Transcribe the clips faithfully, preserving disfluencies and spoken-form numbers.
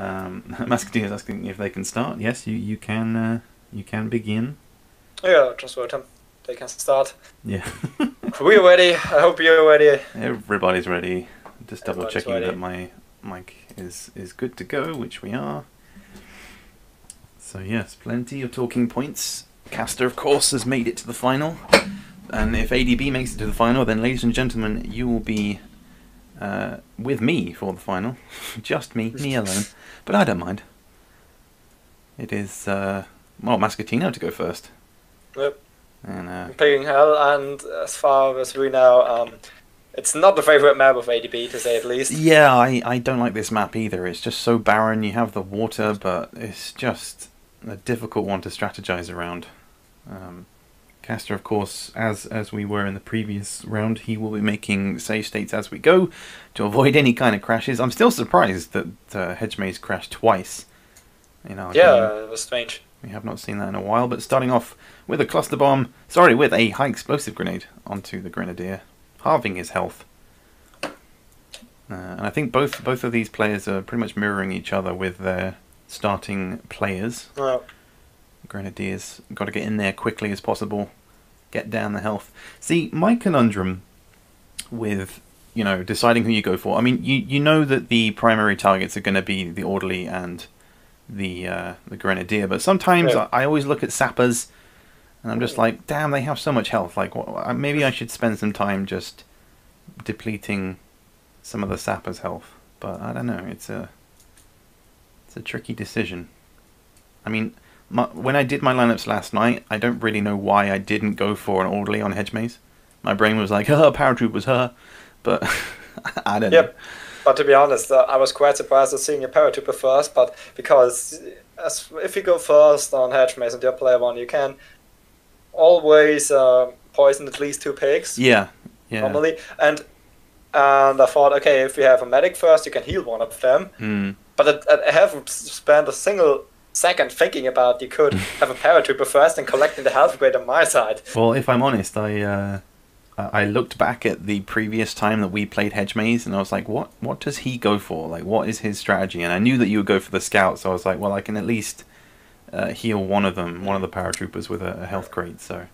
Um, Mascettino is asking if they can start. Yes, you you can uh, you can begin. Yeah, just welcome. They can start. Yeah. We're ready. I hope you're ready. Everybody's ready. Just double Everybody's checking ready. that my mic is is good to go, which we are. So yes, plenty of talking points. Castor, of course, has made it to the final, and if A D B makes it to the final, then ladies and gentlemen, you will be uh, with me for the final. Just me, me alone. But I don't mind. It is uh, well, Mascettino to go first. Yep. And uh, Pig in Hell, and as far as we know, um, it's not the favourite map of A D B, to say at least. Yeah, I, I don't like this map either. It's just so barren. You have the water, but it's just a difficult one to strategize around. Um, Castor, of course, as as we were in the previous round, he will be making save states as we go to avoid any kind of crashes. I'm still surprised that uh, Hedge Maze crashed twice in our game. Yeah, it was strange. We have not seen that in a while, but starting off with a cluster bomb, sorry, with a high explosive grenade onto the Grenadier, halving his health. Uh, and I think both both of these players are pretty much mirroring each other with their starting players. Wow. Grenadiers, got to get in there quickly as possible, get down the health. See, my conundrum with, you know, deciding who you go for, I mean, you, you know that the primary targets are going to be the orderly and the uh, the Grenadier, but sometimes yeah. I, I always look at sappers, and I'm just like, damn, they have so much health. Like, what, maybe I should spend some time just depleting some of the sappers' health. But I don't know. It's a it's a tricky decision. I mean, my, when I did my lineups last night, I don't really know why I didn't go for an orderly on Hedge Maze. My brain was like, oh, paratroop was her, but I don't yep. know. But to be honest, uh, I was quite surprised at seeing a paratrooper first. But because as, if you go first on Hedge Maze and your player one, you can always uh, poison at least two pigs. Yeah, yeah. Normally, and and I thought, okay, if you have a medic first, you can heal one of them. Mm. But I, I haven't spent a single second thinking about you could have a paratrooper first and collecting the health grade on my side. Well, if I'm honest, I. Uh... I looked back at the previous time that we played Hedge Maze, and I was like, what what does he go for? Like, what is his strategy? And I knew that you would go for the scout, so I was like, well, I can at least uh, heal one of them, one of the paratroopers with a, a health crate, so.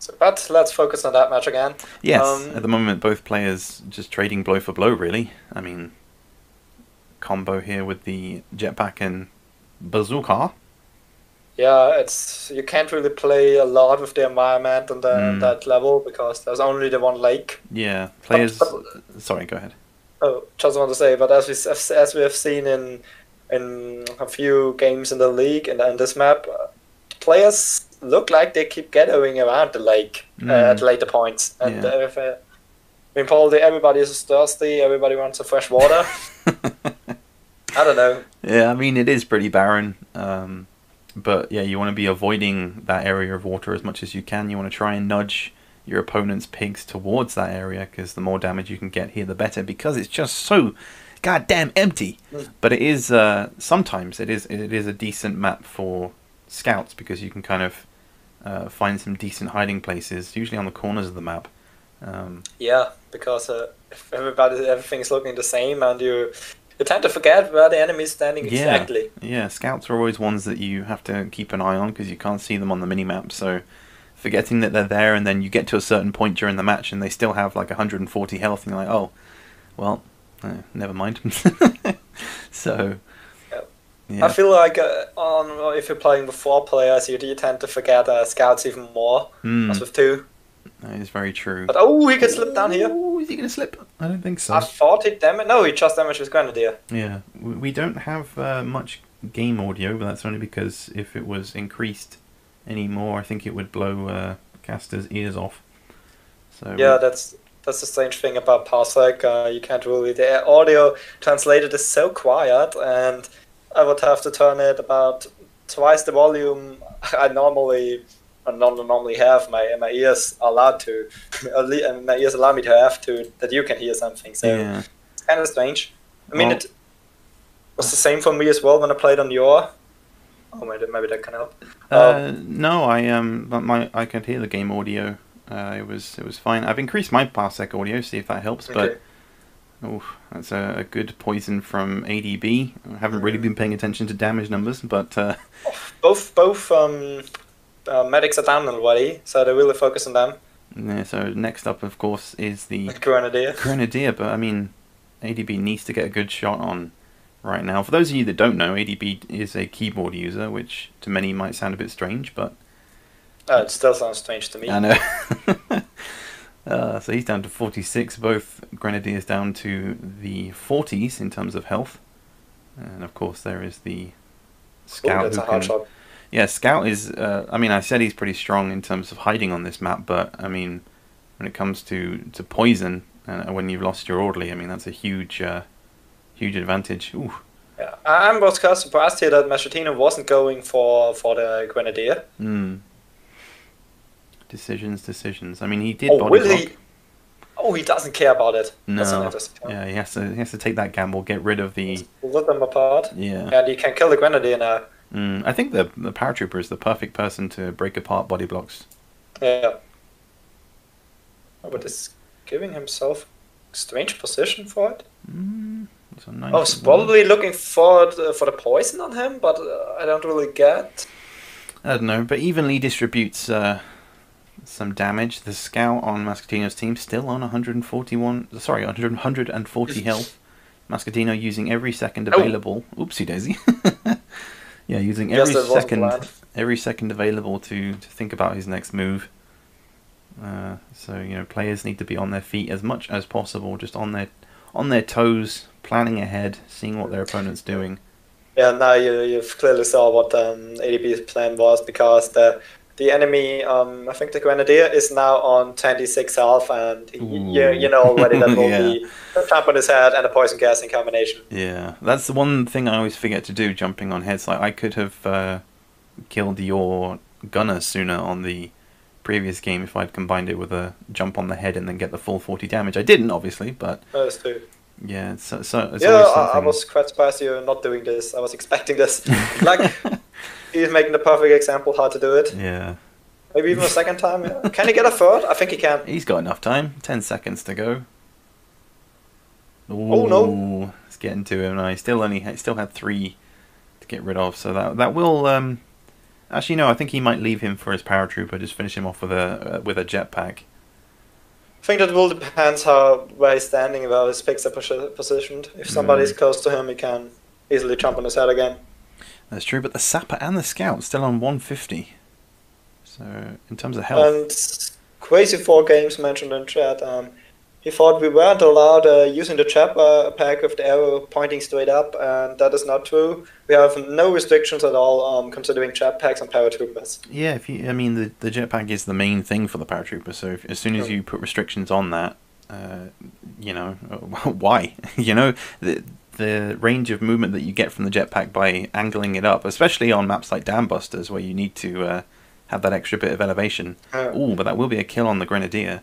so... But let's focus on that match again. Yes, um, at the moment, both players just trading blow for blow, really. I mean, combo here with the jetpack and bazooka. Yeah, it's you can't really play a lot with the environment on the, mm. that level because there's only the one lake. Yeah, players. But, but, sorry, go ahead. Oh, just want to say, but as we as we have seen in in a few games in the league and on this map, uh, players look like they keep gathering around the lake mm. uh, at later points, and yeah. if, uh, I mean, probably everybody is thirsty. Everybody wants a fresh water. I don't know. Yeah, I mean, it is pretty barren. Um, But yeah, you want to be avoiding that area of water as much as you can. You want to try and nudge your opponent's pigs towards that area because the more damage you can get here, the better. Because it's just so goddamn empty. Mm. But it is uh, sometimes it is it is a decent map for scouts because you can kind of uh, find some decent hiding places, usually on the corners of the map. Um, yeah, because uh, if everybody everything's looking the same and you. You tend to forget where the enemy is standing exactly. Yeah, yeah, scouts are always ones that you have to keep an eye on because you can't see them on the minimap, so forgetting that they're there and then you get to a certain point during the match and they still have like one hundred forty health and you're like, oh, well, uh, never mind. So, yeah. Yeah. I feel like uh, on, if you're playing with four players, you do tend to forget uh, scouts even more, mm. as with two. That is very true. But oh, he can slip down here. Oh, is he going to slip? I don't think so. I thought he damaged... No, he just damaged his Grenadier. Yeah. We don't have uh, much game audio, but that's only because if it was increased any more, I think it would blow uh, Castor's ears off. So yeah, we... that's that's the strange thing about Parsec. Uh, you can't really... The audio translated is so quiet, and I would have to turn it about twice the volume I normally... and not normally have my my ears allowed to, my ears allow me to have to that you can hear something. So yeah. It's kind of strange. I mean, well, it was the same for me as well when I played on your. Oh, maybe maybe that can help. Uh, uh, no, I um, my I could hear the game audio. Uh, it was it was fine. I've increased my Parsec audio, see if that helps. Okay. But Oh, that's a, a good poison from A D B. I haven't really been paying attention to damage numbers, but uh... both both um, uh, medics are down already, so they really focus on them. Yeah. So next up, of course, is the Grenadier. Grenadier, but I mean, A D B needs to get a good shot on right now. For those of you that don't know, A D B is a keyboard user, which to many might sound a bit strange, but uh, it still sounds strange to me. I know. Uh, so he's down to forty-six, both Grenadiers down to the forties in terms of health. And of course there is the Scout. Ooh, that's a hard shot. Yeah, Scout is, uh, I mean, I said he's pretty strong in terms of hiding on this map, but I mean, when it comes to, to poison, and uh, when you've lost your orderly, I mean, that's a huge, uh, huge advantage. Ooh. Yeah, I'm both kind of surprised here that Mascettino wasn't going for, for the Grenadier. Hmm. Decisions, decisions. I mean, he did. Oh, body will block. He? Oh, he doesn't care about it. No. Yeah, he has to. He has to take that gamble. Get rid of the. Split them apart. Yeah. And he can kill the Grenadier now. Mm, I think the the paratrooper is the perfect person to break apart body blocks. Yeah. Oh, but it's giving himself a strange position for it. Mm, I was probably looking for the, for the poison on him, but uh, I don't really get. I don't know, but evenly distributes. Uh, Some damage. The Scout on Mascettino's team still on one hundred forty-one. Sorry, one hundred forty health. Mascettino using every second available. Oh. Oopsie daisy. Yeah, using every second, every second available to to think about his next move. Uh, so you know, players need to be on their feet as much as possible, just on their on their toes, planning ahead, seeing what their opponent's doing. Yeah, now you you've clearly saw what um, A D B's plan was, because the. The enemy, um, I think the Grenadier, is now on twenty-six health, and you, you know already that will yeah. be a tramp on his head and a poison gas in combination. Yeah, that's the one thing I always forget to do, jumping on heads. Like, I could have uh, killed your gunner sooner on the previous game if I'd combined it with a jump on the head and then get the full forty damage. I didn't, obviously, but... No, that's true. Yeah, so, so it's yeah, always something... I was quite surprised you're not doing this. I was expecting this. Like... He's making the perfect example how to do it. Yeah. Maybe even a second time. Yeah. Can he get a third? I think he can. He's got enough time. Ten seconds to go. Ooh, oh no! It's getting to him now. He still only ha still had three to get rid of. So that that will um. Actually, no. I think he might leave him for his paratrooper. Just finish him off with a uh, with a jetpack. I think that will depends how where he's standing, where his picks are positioned. If somebody's mm. close to him, he can easily jump on his head again. That's true, but the Sapper and the Scout still on one fifty. So, in terms of health... And Crazy Four Games mentioned in chat, um, he thought we weren't allowed uh, using the trap uh, pack with the arrow pointing straight up, and that is not true. We have no restrictions at all um, considering trap packs and paratroopers. Yeah, if you, I mean, the, the jetpack is the main thing for the paratrooper, so if, as soon as you put restrictions on that, uh, you know, why? You know... The, The range of movement that you get from the jetpack by angling it up, especially on maps like Dam Busters, where you need to uh, have that extra bit of elevation. Uh, Ooh, but that will be a kill on the Grenadier.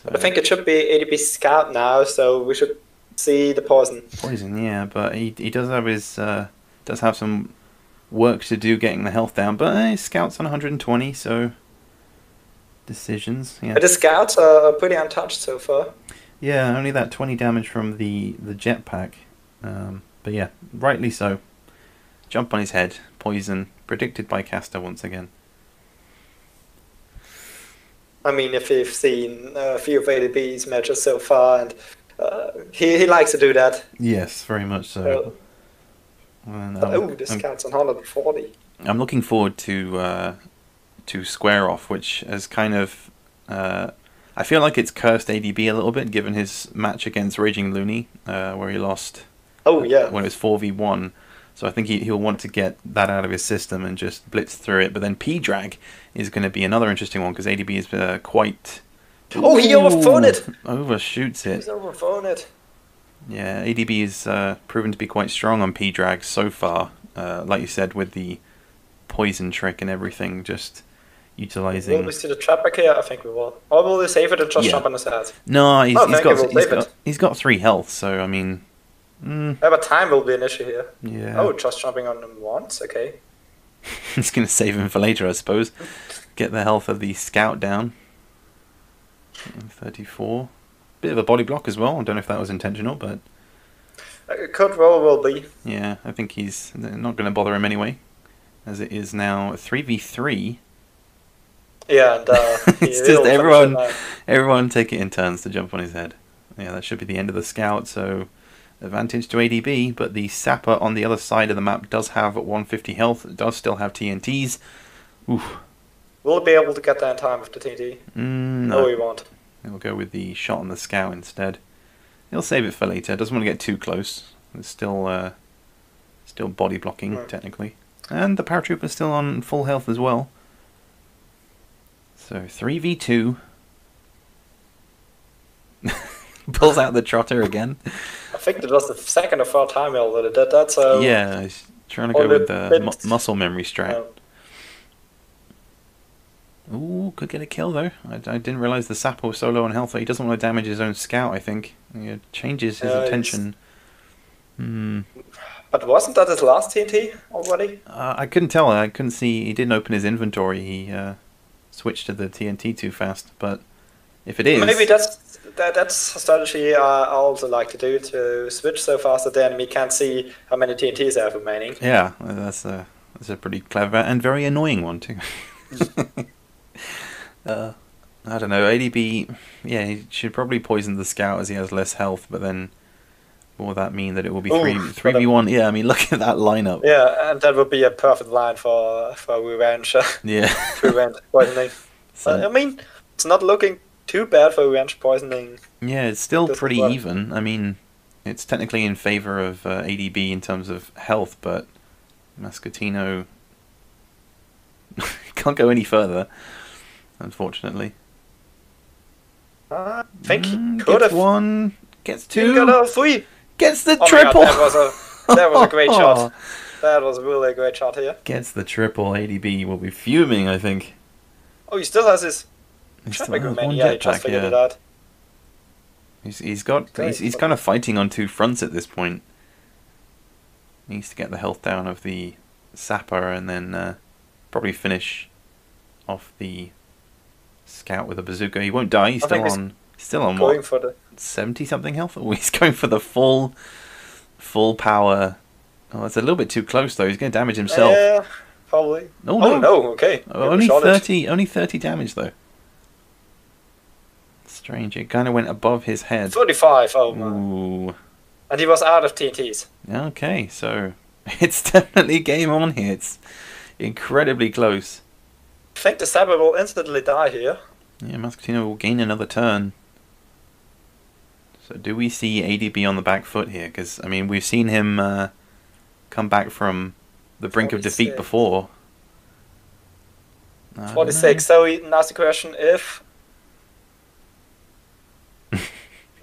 So. I think it should be A D B Scout now, so we should see the poison. Poison, yeah, but he he does have his uh, does have some work to do getting the health down. But eh, Scout's on one hundred twenty, so decisions. Yeah, but the Scouts are pretty untouched so far. Yeah, only that twenty damage from the, the jetpack. Um, but yeah, rightly so. Jump on his head. Poison. Predicted by Castor once again. I mean, if you've seen a few of A D B's matches so far, and uh, he, he likes to do that. Yes, very much so. Uh, and, um, oh, this counts on one hundred forty. I'm looking forward to, uh, to Square Off, which has kind of... Uh, I feel like it's cursed A D B a little bit, given his match against Raging Looney, uh, where he lost. Oh yeah. When it was four v one, so I think he he'll want to get that out of his system and just blitz through it. But then P-Drag is going to be another interesting one because A D B is uh, quite. Oh, he overthrown it. Overshoots it. He's overthrown it. Yeah, A D B is uh, proven to be quite strong on P-Drag so far. Uh, like you said, with the poison trick and everything, just. Utilizing. Will we see the trap back here? I think we will. Or will they save it and just yeah. jump on his head? No, he's, oh, he's, got, he's, got, he's got three health, so I mean. Mm. Yeah, but time will be an issue here. Yeah. Oh, just jumping on him once, okay. He's going to save him for later, I suppose. Get the health of the Scout down. thirty-four. bit of a body block as well. I don't know if that was intentional, but it could well well be. Yeah, I think he's not going to bother him anyway, as it is now three v three. Yeah, and uh, it's just everyone, everyone take it in turns to jump on his head. Yeah, that should be the end of the scout, so advantage to A D B, but the sapper on the other side of the map does have one fifty health, it does still have T N Ts. Oof. Will it be able to get there in time with the T N T? Mm, no. No, we won't. We'll go with the shot on the scout instead. He'll save it for later, doesn't want to get too close. It's still, uh, still body blocking, mm. technically. And the paratrooper's still on full health as well. So three v two. Pulls out the trotter again. I think that was the second or third time he'll did that. That's uh, yeah, he's trying to go with the mu muscle memory strat. Yeah. Ooh, could get a kill though. I, I didn't realize the sapper was so low on health that he doesn't want to damage his own scout. I think he changes his uh, attention. Hmm. But wasn't that his last T N T already? Uh, I couldn't tell. I couldn't see. He didn't open his inventory. He uh, switched to the T N T too fast, but. If it is, maybe that's that, that's a strategy I also like to do, to switch so fast that the enemy can't see how many T N Ts they have remaining. Yeah, that's a that's a pretty clever and very annoying one too. uh, I don't know, A D B. Yeah, he should probably poison the scout as he has less health, but then will that mean that it will be three three v one? Yeah, I mean, look at that lineup. Yeah, and that would be a perfect line for for revenge. Yeah, revenge poisoning. So but, I mean, it's not looking too bad for revenge poisoning. Yeah, it's still pretty work. even. I mean, it's technically in favor of uh, A D B in terms of health, but Mascettino can't go any further, unfortunately. I think mm, he could have. one, gets two, got three. Gets the oh triple! God, that, was a, that was a great shot. That was really a great shot here. Gets the triple. A D B will be fuming, I think. Oh, he still has his... He's still has one yeah, jetpack, yeah. It out. He's, he's got. He's, he's kind of fighting on two fronts at this point. He needs to get the health down of the sapper and then uh, probably finish off the scout with a bazooka. He won't die. He's I still on. He's still on what? For the... Seventy something health. Oh, he's going for the full, full power. Oh, that's a little bit too close though. He's going to damage himself. Yeah, probably. Oh no. Oh, no. Okay. Oh, only thirty. It. Only thirty damage though. Strange, it kind of went above his head. thirty-five, oh man. Ooh. And he was out of T N Ts. Okay, so it's definitely game on here. It's incredibly close. I think the Saber will instantly die here. Yeah, Mascettino will gain another turn. So do we see A D B on the back foot here? Because, I mean, we've seen him uh, come back from the brink of defeat before. forty-six, so he asked the question if...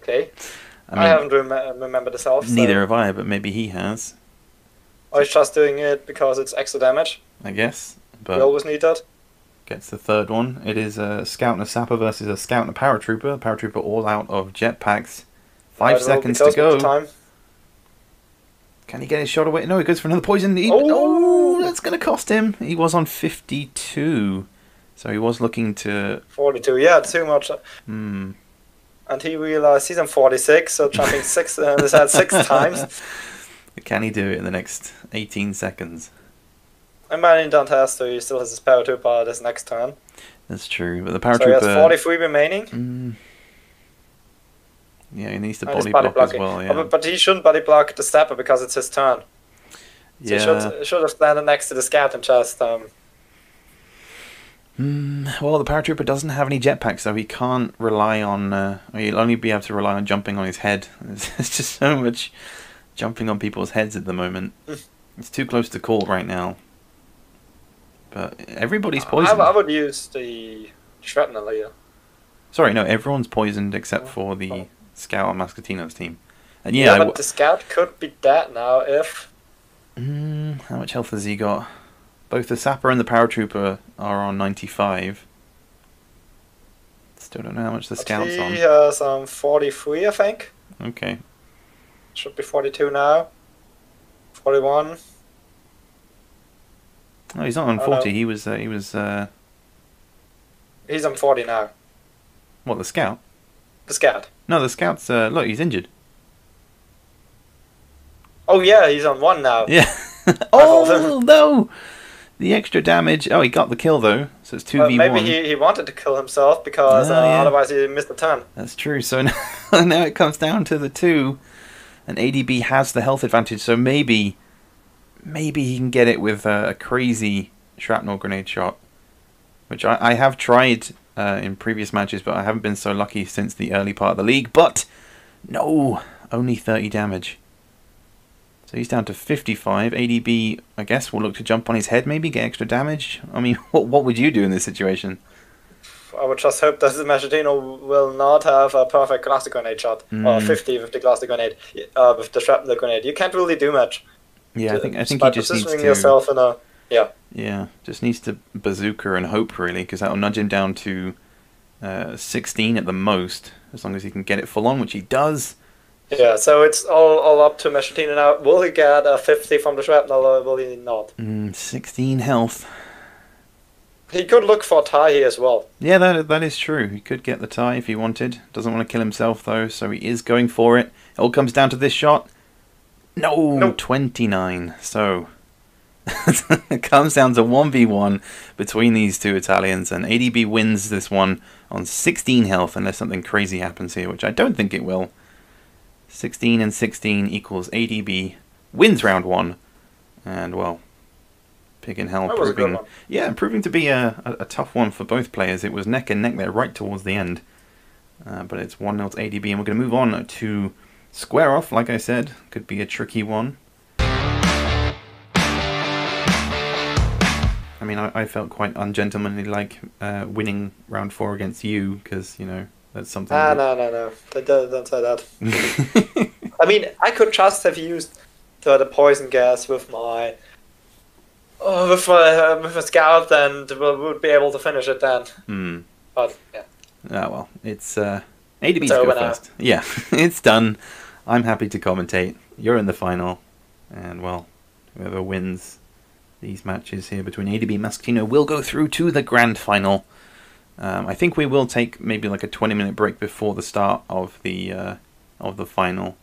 Okay. I, mean, I haven't rem remembered this health. Neither so. have I, but maybe he has. Or he's just doing it because it's extra damage. I guess. But we always need that. Gets the third one. It is a scout and a sapper versus a scout and a paratrooper. A paratrooper all out of jetpacks. Five right, seconds to go. Time. Can he get his shot away? No, he goes for another poison. He, oh. oh, that's going to cost him. He was on fifty-two. So he was looking to... forty-two, yeah, too much. Hmm. And he realized he's on forty-six, so jumping six, uh, this had six times. Can he do it in the next eighteen seconds? I mean, he don't have to. He still has his paratrooper this next turn. That's true, but the paratrooper... So he has forty-three remaining. Mm, yeah, he needs to body, body block blocking. as well. Yeah. Oh, but, but he shouldn't body block the stepper because it's his turn. So yeah. He should, should have landed next to the scout and just... Um, Mm, well, the paratrooper doesn't have any jetpacks, so he can't rely on... Uh, he'll only be able to rely on jumping on his head. There's just so much jumping on people's heads at the moment. It's too close to call right now. But everybody's poisoned. I, I would use the shrapnel here. Sorry, no, everyone's poisoned except for the oh. scout on Mascettino's team. And yeah, yeah but the scout could be dead now if... Mm, how much health has he got? Both the sapper and the paratrooper are on ninety-five. Still don't know how much the scout's on. He has um, forty-three, I think. Okay. Should be forty-two now. forty-one. No, he's not on forty. Know. He was. Uh, he was. Uh... He's on forty now. What, the scout? The scout? No, the scout's... Uh, look, he's injured. Oh, yeah, he's on one now. Yeah. Oh, no! The extra damage... Oh, he got the kill, though, so it's two v one. Well, maybe he, he wanted to kill himself, because oh, uh, yeah. otherwise he missed the turn. That's true, so now, now it comes down to the two, and A D B has the health advantage, so maybe... Maybe he can get it with uh, a crazy shrapnel grenade shot, which I, I have tried uh, in previous matches, but I haven't been so lucky since the early part of the league. But no, only thirty damage. So he's down to fifty-five. A D B, I guess, will look to jump on his head, maybe get extra damage. I mean, what what would you do in this situation? I would just hope that the Mascettino will not have a perfect cluster grenade shot, mm. or fifty with the cluster grenade, uh, with the shrapnel grenade. You can't really do much. Yeah, I think I think he just needs to yourself in a, yeah. Yeah, just needs to bazooka and hope really, because that'll nudge him down to uh, sixteen at the most, as long as he can get it full on, which he does. Yeah, so it's all all up to Mascettino now. Will he get a fifty from the shrapnel, or will he not? Mm, sixteen health. He could look for a tie here as well. Yeah, that that is true. He could get the tie if he wanted. Doesn't want to kill himself though, so he is going for it. It all comes down to this shot. No, nope. twenty-nine. So it comes down to one v one between these two Italians, and A D B wins this one on sixteen health, unless something crazy happens here, which I don't think it will. sixteen and sixteen equals A D B wins round one, and well, Pig in Hell proving, yeah, proving to be a, a, a tough one for both players. It was neck and neck there right towards the end, uh, but it's one nil to A D B, and we're going to move on to Square Off, like I said, could be a tricky one. I mean, I, I felt quite ungentlemanly like uh, winning round four against you, because, you know, that's something... Ah, that... no, no, no. Don't, don't say that. I mean, I could just have used the, the poison gas with my... Oh, with, uh, with a scout, and we would be able to finish it then. Mm. But, yeah. Ah, well, it's... Uh... A D B's go first. Now. Yeah, it's done. I'm happy to commentate. You're in the final. And, well, whoever wins these matches here between A D B and Mascettino will go through to the grand final. Um, I think we will take maybe like a twenty minute break before the start of the uh, of the final.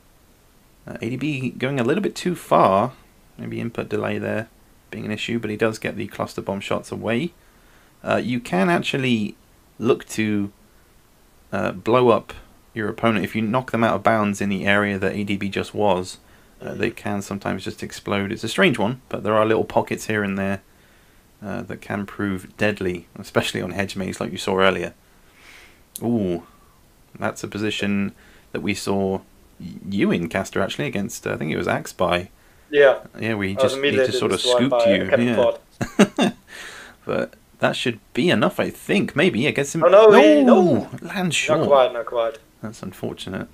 Uh, A D B going a little bit too far. Maybe input delay there being an issue, but he does get the cluster bomb shots away. Uh, you can actually look to... Uh, blow up your opponent if you knock them out of bounds in the area that A D B just was. Uh, they can sometimes just explode. It's a strange one, but there are little pockets here and there uh, that can prove deadly, especially on Hedge Maze like you saw earlier. Ooh, that's a position that we saw you in, Castor, actually, against, uh, I think it was Xpy. Yeah. Yeah, we just, he just sort of scooped you. Yeah. But... That should be enough, I think. Maybe against him. Oh, no, no, he, no. Land short. Not quite, not quite. That's unfortunate.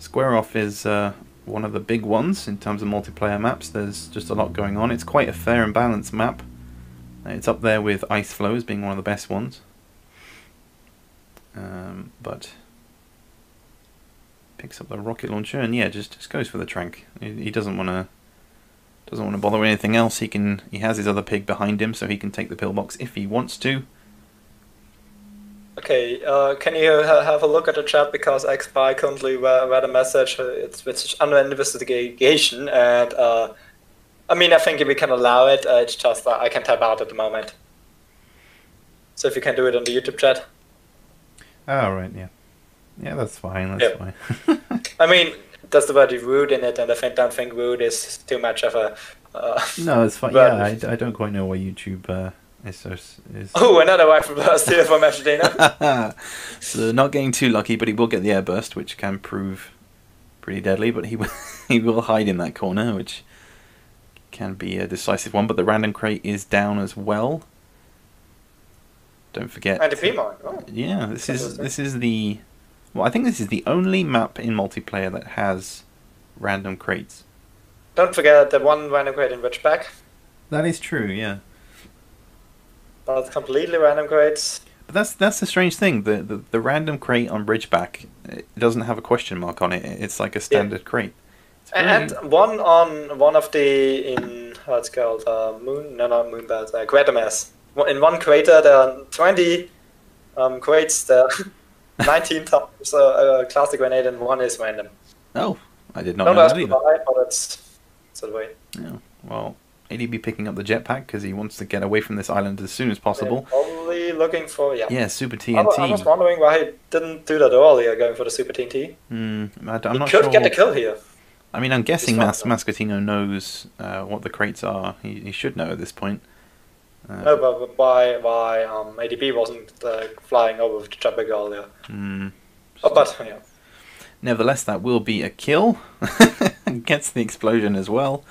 Square Off is uh, one of the big ones in terms of multiplayer maps. There's just a lot going on. It's quite a fair and balanced map. It's up there with Ice Flows being one of the best ones. Um, but picks up the rocket launcher and yeah, just just goes for the trank. He, he doesn't want to. Doesn't want to bother with anything else. He can. He has his other pig behind him, so he can take the pillbox if he wants to. Okay, uh, can you ha have a look at the chat, because Xpy currently read a message. It's, it's under investigation, and uh, I mean I think we can allow it. Uh, it's just that I can type out at the moment. So if you can do it on the YouTube chat. Oh right, yeah, yeah, that's fine. That's yeah. fine. I mean. That's the word rude in it, and I think, don't think rude is too much of a... Uh, no, it's fine. Yeah, I, I don't quite know why YouTube uh, is so... Is... Oh, another wife from burst here from Mascettino. So not getting too lucky, but he will get the air burst, which can prove pretty deadly, but he will, he will hide in that corner, which can be a decisive one, but the random crate is down as well. Don't forget... And the P-Mine. Oh. Yeah, this is, this is the... Well, I think this is the only map in multiplayer that has random crates. Don't forget the one random crate in Bridgeback. That is true, yeah. That's completely random crates. But that's that's the strange thing. The, the the random crate on Bridgeback, it doesn't have a question mark on it. It's like a standard yeah. crate. And, and one on one of the in how it's called uh, moon no not moon belt uh, Cratermass. In one crater there are twenty um, crates there. nineteen times a uh, uh, classic grenade and one is random. Oh, I did not no, know that either. But that's, that's the way. Yeah, well, A D B picking up the jetpack because he wants to get away from this island as soon as possible. Yeah, probably looking for, yeah. Yeah, Super T N T. I, I was wondering why he didn't do that earlier, going for the Super T N T. Mm, I, I'm he not could sure. get the kill here. I mean, I'm guessing Mas Mascettino knows uh, what the crates are. He, he should know at this point. Uh, no, but why, why um, A D B wasn't uh, flying over with the jetpack earlier. Mm. Oh, but, yeah. Nevertheless, that will be a kill. Gets the explosion as well.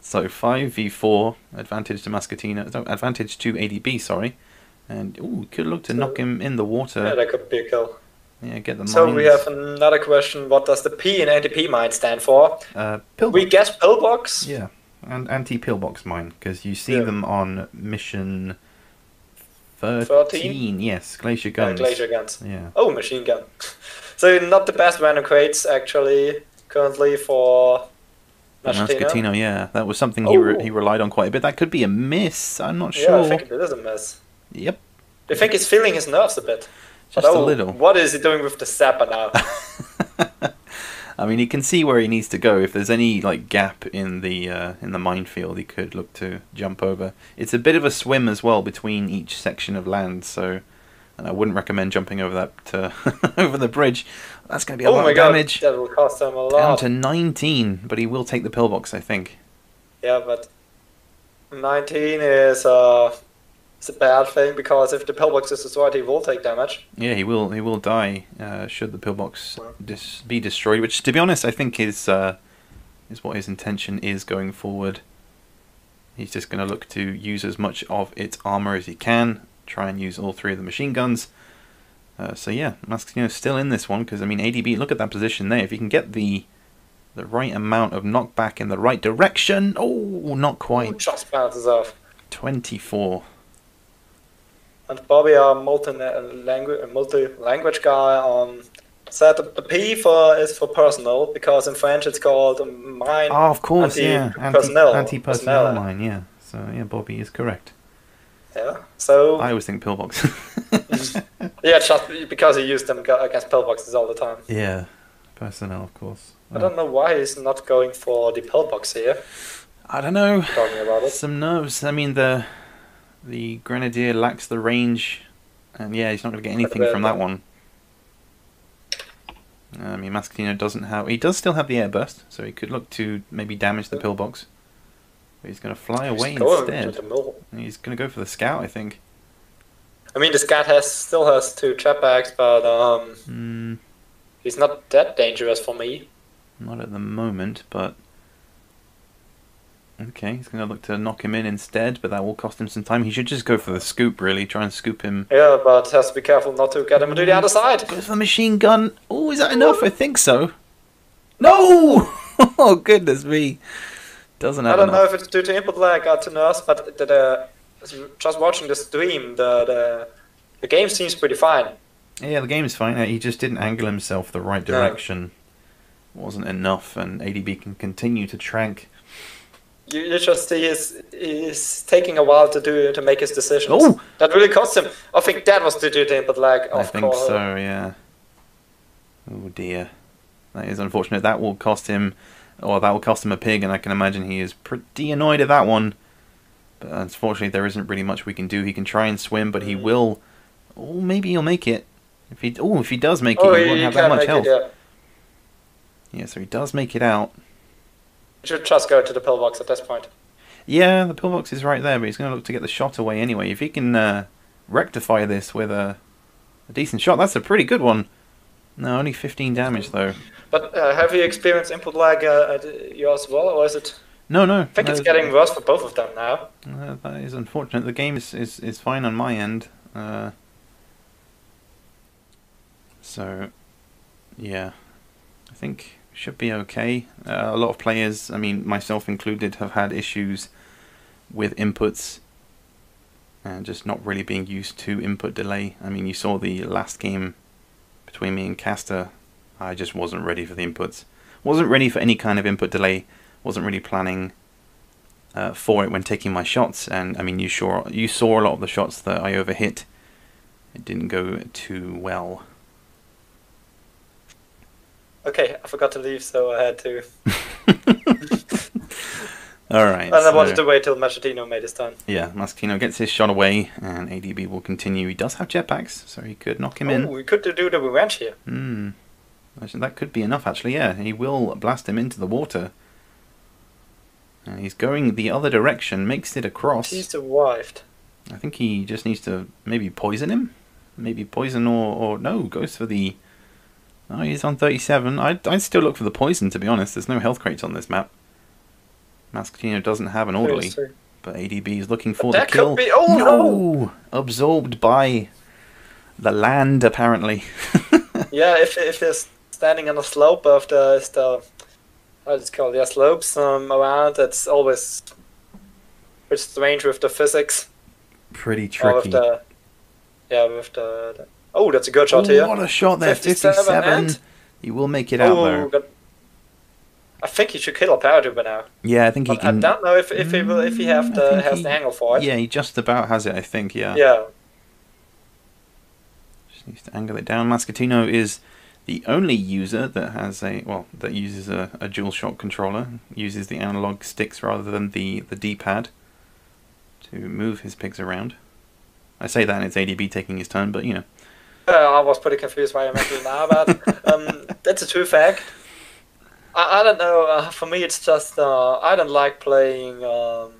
So five v four, advantage to Mascettino, no, advantage to A D B, sorry. And, ooh, could look to so, knock him in the water. Yeah, that could be a kill. Yeah, get the so mines. We have another question. What does the P in A D B mine stand for? Uh, pillbox. We guess pillbox? Yeah, and anti-pillbox mine, because you see yeah. them on mission thirteen. thirteen? Yes, Glacier Guns. Yeah, Glacier Guns. Yeah. Oh, machine gun. So not the best random crates, actually, currently for... Mascettino, yeah. That was something oh. he, re he relied on quite a bit. That could be a miss. I'm not sure. Yeah, I think it is a miss. Yep. I think he's feeling his nerves a bit. Just but, oh, a little. What is he doing with the sapper now? I mean, he can see where he needs to go. If there's any like gap in the uh, in the minefield, he could look to jump over. It's a bit of a swim as well between each section of land, so and I wouldn't recommend jumping over that uh, over the bridge. That's going to be a oh lot of damage. God, that will cost him a lot. Down to nineteen, but he will take the pillbox, I think. Yeah, but nineteen is uh, it's a bad thing because if the pillbox is destroyed, he will take damage. Yeah, he will. He will die uh, should the pillbox dis be destroyed. Which, to be honest, I think is uh, is what his intention is going forward. He's just going to look to use as much of its armor as he can. Try and use all three of the machine guns. Uh, so yeah, Mascettino's still in this one because I mean A D B. Look at that position there. If he can get the the right amount of knockback in the right direction, oh, not quite. Just bounces off. Twenty-four. And Bobby, our multi language multi language guy, um, said the P for is for personal because in French it's called mine. Oh, of course, anti yeah, anti-personnel, anti-personnel mine. Yeah. So yeah, Bobby is correct. Yeah, so... I always think pillbox. Yeah, just because he used them against pillboxes all the time. Yeah, personnel, of course. I don't know why he's not going for the pillbox here. I don't know. Talking about it. Some nerves. I mean, the the grenadier lacks the range. And yeah, he's not going to get anything from that one. I mean, Mascettino doesn't have... He does still have the air burst, so he could look to maybe damage the pillbox. He's going to fly away instead. He's going to go for the scout, I think. I mean, the scout has still has two jetpacks, but um, mm. he's not that dangerous for me. Not at the moment, but okay, he's going to look to knock him in instead, but that will cost him some time. He should just go for the scoop, really, try and scoop him. Yeah, but has to be careful not to get him to the other side. Goes for the machine gun. Oh, is that enough? I think so. No! Oh, goodness me. Doesn't have I don't enough. know if it's due to input lag or to nerves, but the, the, just watching the stream, the, the the game seems pretty fine. Yeah, the game's fine. He just didn't angle himself the right direction. No. Wasn't enough, and A D B can continue to trank. You, you just see he's, he's taking a while to do to make his decisions. Ooh. That really cost him. I think that was due to input lag. Of I think course. so, yeah. Oh dear. That is unfortunate. That will cost him... Or that will cost him a pig, and I can imagine he is pretty annoyed at that one. But unfortunately, there isn't really much we can do. He can try and swim, but he will. Oh, maybe he'll make it. If he oh, if he does make it, oh, he, he won't have that much health. It, yeah. yeah, so he does make it out. He should just go to the pillbox at this point. Yeah, the pillbox is right there, but he's going to look to get the shot away anyway. If he can uh, rectify this with a, a decent shot, that's a pretty good one. No, only fifteen damage though. But uh, have you experienced input lag uh, at you as well, or is it? No, no. I think no, it's getting worse for both of them now. Uh, that is unfortunate. The game is is, is fine on my end. Uh, so, yeah, I think it should be okay. Uh, a lot of players, I mean myself included, have had issues with inputs and just not really being used to input delay. I mean, you saw the last game. Between me and Castor, I just wasn't ready for the inputs. Wasn't ready for any kind of input delay. Wasn't really planning uh, for it when taking my shots. And I mean, you sure you saw a lot of the shots that I overhit. It didn't go too well. Okay, I forgot to leave, so I had to. All right. And I so wanted to wait till Mascettino made his turn. Yeah, Mascettino gets his shot away, and A D B will continue. He does have jetpacks, so he could knock him oh, in. We could do the revenge here. Hmm. That could be enough, actually. Yeah, he will blast him into the water. And he's going the other direction, makes it across. He's survived. I think he just needs to maybe poison him. Maybe poison or, or no, goes for the... Oh, he's on thirty-seven. I'd, I'd still look for the poison, to be honest. There's no health crates on this map. Mascettino doesn't have an orderly. But A D B is looking for the kill. That could be... Oh, no! no! Absorbed by the land, apparently. Yeah, if, if they're standing on a slope of the... the I just call it, yeah, slopes um, around. That's always it's strange with the physics. Pretty tricky. With the, yeah, with the, the. Oh, that's a good shot oh, here. What a shot there! Fifty-seven. fifty-seven You will make it oh, out there. I think he should kill a paratrooper now. Yeah, I think he but can. I don't know if if he will if he have the has he, the angle for it. Yeah, he just about has it. I think. Yeah. Yeah. Just needs to angle it down. Mascettino is the only user that has a well that uses a, a DualShock controller, uses the analog sticks rather than the the D-pad to move his pigs around. I say that and it's A D B taking his turn, but you know. Uh, I was pretty confused why I meant to now, but um, that's a true fact. I, I don't know. Uh, for me, it's just uh, I don't like playing um,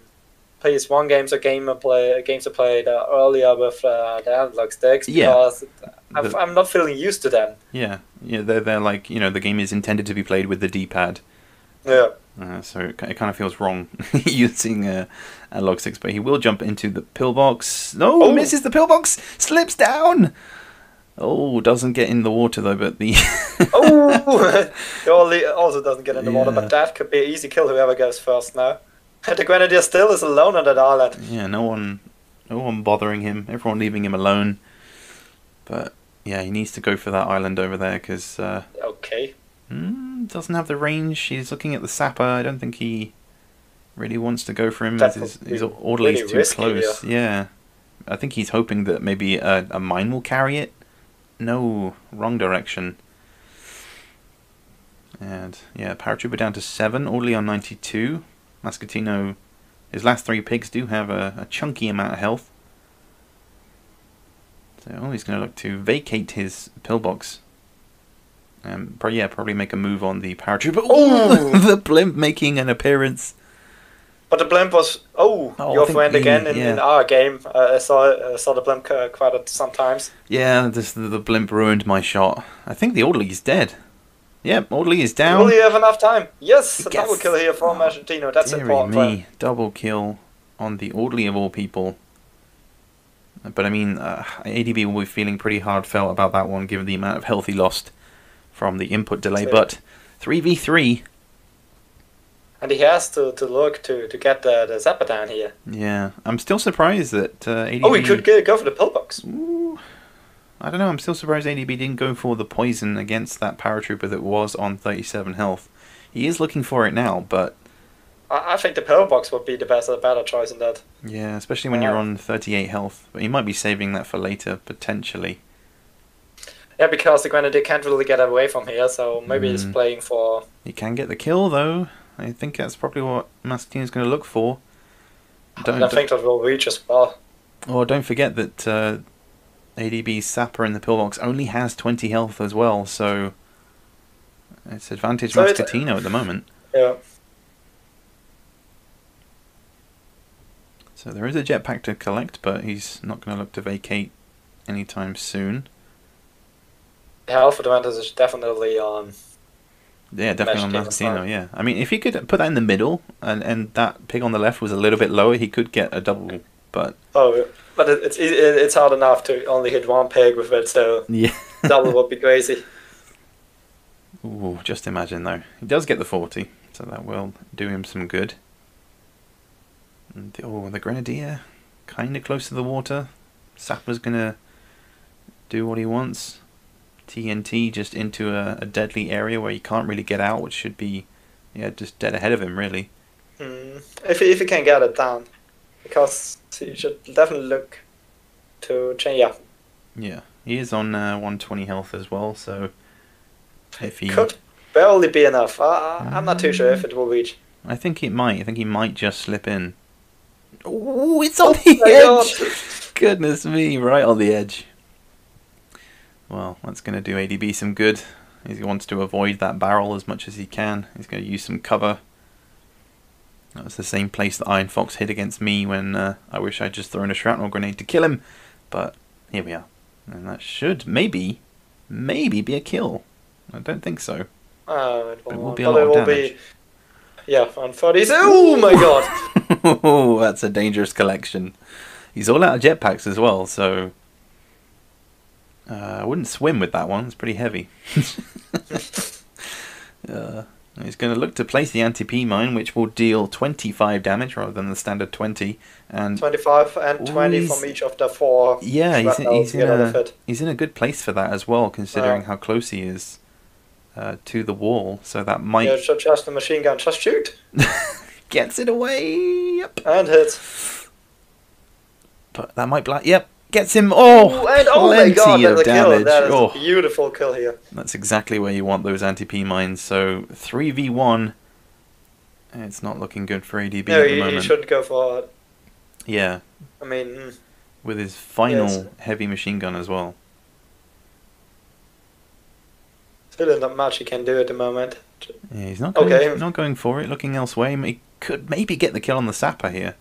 P S one games or game play games I played uh, earlier with uh, the analog sticks because yeah. The, I'm not feeling used to them. Yeah, yeah, they're they're like you know the game is intended to be played with the D-pad. Yeah. Uh, so it, it kind of feels wrong using a, a log six, but he will jump into the pillbox. No, oh, oh. misses the pillbox, slips down. Oh, doesn't get in the water though. But the oh, also doesn't get in the yeah. water. But that could be an easy kill whoever goes first now. The grenadier still is alone on that island. Yeah, no one, no one bothering him. Everyone leaving him alone. But. Yeah, he needs to go for that island over there because. Uh, okay. Mm, doesn't have the range. He's looking at the sapper. I don't think he really wants to go for him. That his his orderly is really too close. Yeah. yeah. I think he's hoping that maybe a, a mine will carry it. No, wrong direction. And yeah, paratrooper down to seven. Orderly on ninety-two. Mascettino, his last three pigs do have a, a chunky amount of health. So oh, he's going to look to vacate his pillbox. Um, probably, yeah, probably make a move on the paratrooper. Oh, the blimp making an appearance. But the blimp was oh, oh your friend the, again in, yeah. in our game. Uh, I saw uh, saw the blimp uh, quite a, sometimes. Yeah, this, the blimp ruined my shot. I think the orderly is dead. Yep, yeah, orderly is down. Will you have enough time? Yes, a double kill here from oh, Mascettino. That's important. Me. Double kill on the orderly of all people. But I mean, uh, A D B will be feeling pretty hard-felt about that one, given the amount of health he lost from the input delay. But three v three, and he has to to look to to get the, the zapper down here. Yeah, I'm still surprised that uh, A D B. Oh, he could go, go for the pillbox. Ooh. I don't know. I'm still surprised A D B didn't go for the poison against that paratrooper that was on thirty-seven health. He is looking for it now, but. I think the pillbox would be the best, the better choice in that. Yeah, especially when yeah. you're on thirty-eight health. But you might be saving that for later, potentially. Yeah, because the Grenadier can't really get away from here, so maybe mm. he's playing for... He can get the kill, though. I think that's probably what Mascettino is going to look for. Don't, and I think that will reach as well. Oh, don't forget that uh, A D B's sapper in the pillbox only has twenty health as well, so... It's advantage so Mascettino it's, at the moment. Yeah. So there is a jetpack to collect, but he's not going to look to vacate anytime soon. Health advantage is definitely on... Yeah, definitely on Mascettino, yeah. I mean, if he could put that in the middle, and, and that pig on the left was a little bit lower, he could get a double, but... Oh, but it's it's hard enough to only hit one pig with it, so yeah. Double would be crazy. Ooh, just imagine, though. He does get the forty, so that will do him some good. Oh, the Grenadier, kind of close to the water. Sapper's going to do what he wants. T N T just into a, a deadly area where he can't really get out, which should be yeah, just dead ahead of him, really. Mm. If, if he can get it down. Because he should definitely look to change. Yeah, yeah. He is on uh, one twenty health as well, so... if he Could That'll only be enough. I, I'm not too sure if it will reach. I think it might. I think he might just slip in. Ooh, it's on the edge! Goodness me, right on the edge. Well, that's going to do A D B some good. He wants to avoid that barrel as much as he can. He's going to use some cover. That was the same place that Iron Fox hit against me when uh, I wish I'd just thrown a shrapnel grenade to kill him. But here we are. And that should maybe, maybe be a kill. I don't think so. Oh, it will, it will be a lot of damage. Be... Yeah, on thirties. Oh my god! Oh, that's a dangerous collection. He's all out of jetpacks as well, so... Uh, I wouldn't swim with that one. It's pretty heavy. uh, he's going to look to place the anti-P mine, which will deal twenty-five damage rather than the standard twenty. And twenty-five and twenty from each of the four. Yeah, he's in, he's, in a, he's in a good place for that as well, considering uh, how close he is uh, to the wall. So that might... Yeah, so just the machine gun. Just shoot. Gets it away. Yep. And hits. But that might... Black. Yep. Gets him. Oh, and oh my god, that's a kill. That is oh. a beautiful kill here. That's exactly where you want those anti-P mines. So three v one. It's not looking good for A D B no, at the you, moment. No, he shouldn't go for it. Yeah. I mean... With his final yes. heavy machine gun as well. Still not much he can do at the moment. Yeah, he's not going, okay. not going for it. Looking elsewhere. He could maybe get the kill on the sapper here.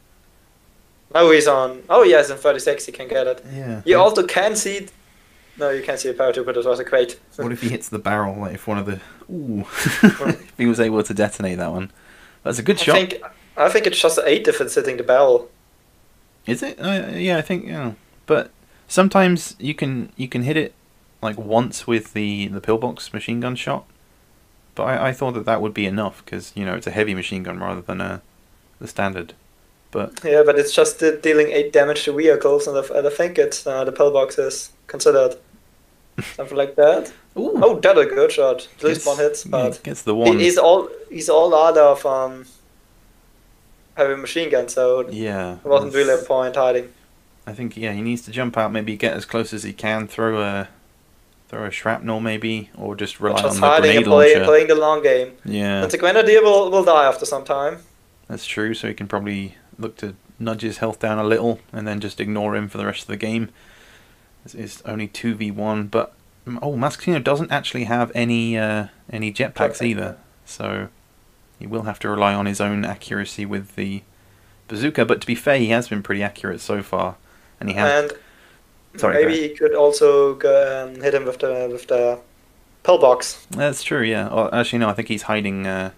Oh, he's on. Oh, yes, in thirty-six he can get it. Yeah. You yeah. also can see. No, you can't see the power two, but it was a crate. What if he hits the barrel? Like if one of the. Ooh. If he was able to detonate that one. That's a good I shot. Think, I think it's just eight if it's hitting the barrel. Is it? Uh, yeah, I think. Yeah. But sometimes you can you can hit it like once with the, the pillbox machine gun shot. But I, I thought that that would be enough because, you know, it's a heavy machine gun rather than a, the standard. But yeah, but it's just dealing eight damage to vehicles, and I think it's uh, the pillbox is considered something like that. Ooh. Oh, that's a good shot. At least one hits, but gets the one. He's all he's all out of um, heavy machine gun, so yeah, it wasn't really a point hiding. I think yeah, he needs to jump out, maybe get as close as he can, throw a throw a shrapnel maybe, or just rely just on the grenade and play, launcher. Playing the long game. Yeah, and the grenadier will will die after some time. That's true. So he can probably. Look to nudge his health down a little and then just ignore him for the rest of the game. It's only two v one, but oh, Mascettino doesn't actually have any uh, any jetpacks either, so he will have to rely on his own accuracy with the bazooka. But to be fair, he has been pretty accurate so far, and he has. And sorry, maybe he could also go and hit him with the with the pillbox. That's true, yeah. Oh, actually, no, I think he's hiding. Uh,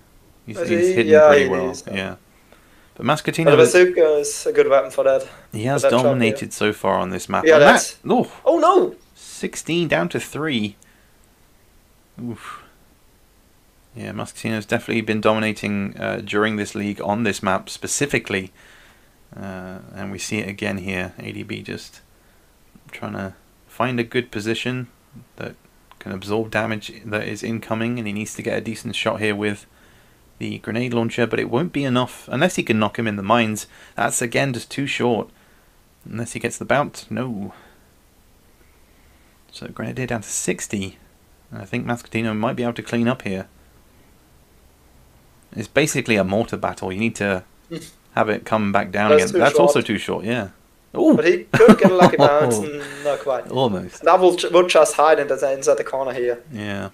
he's he's hidden yeah, pretty he, well. Yeah. But Mascettino, the bazooka is a good weapon for that. He has that dominated job, yeah. so far on this map. Yeah, that's... That, oh, oh no! sixteen down to three. Oof. Yeah, Mascettino's definitely been dominating uh, during this league on this map specifically. Uh, and we see it again here. A D B just trying to find a good position that can absorb damage that is incoming. And he needs to get a decent shot here with... the grenade launcher, but it won't be enough unless he can knock him in the mines. That's again just too short. Unless he gets the bounce, no. So grenadier down to sixty. And I think Mascettino might be able to clean up here. It's basically a mortar battle. You need to have it come back down that's again. That's short. Also too short, yeah. Ooh. But he could get a lucky bounce, and not quite. Almost. And that will will just hide inside the corner here. Yeah.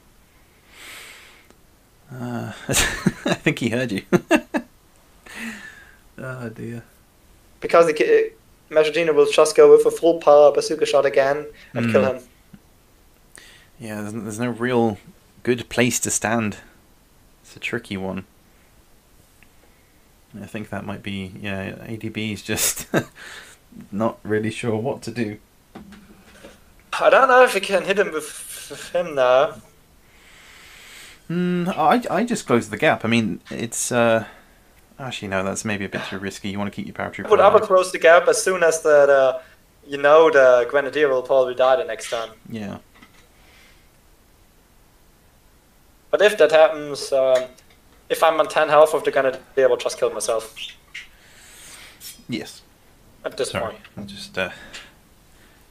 Uh, I think he heard you. Oh dear. Because the uh, Mascettino will just go with a full power bazooka shot again and mm. kill him. Yeah, there's, there's no real good place to stand. It's a tricky one. I think that might be, yeah, A D B is just not really sure what to do. I don't know if we can hit him with, with him now. Mm, I, I just closed the gap. I mean, it's... Uh, actually, no, that's maybe a bit too risky. You want to keep your paratroop. I would ever close the gap as soon as the, the... You know, the Grenadier will probably die the next turn. Yeah. But if that happens, um, if I'm on ten health of the Grenadier, I will just kill myself. Yes. At this Sorry. point. I'm just uh,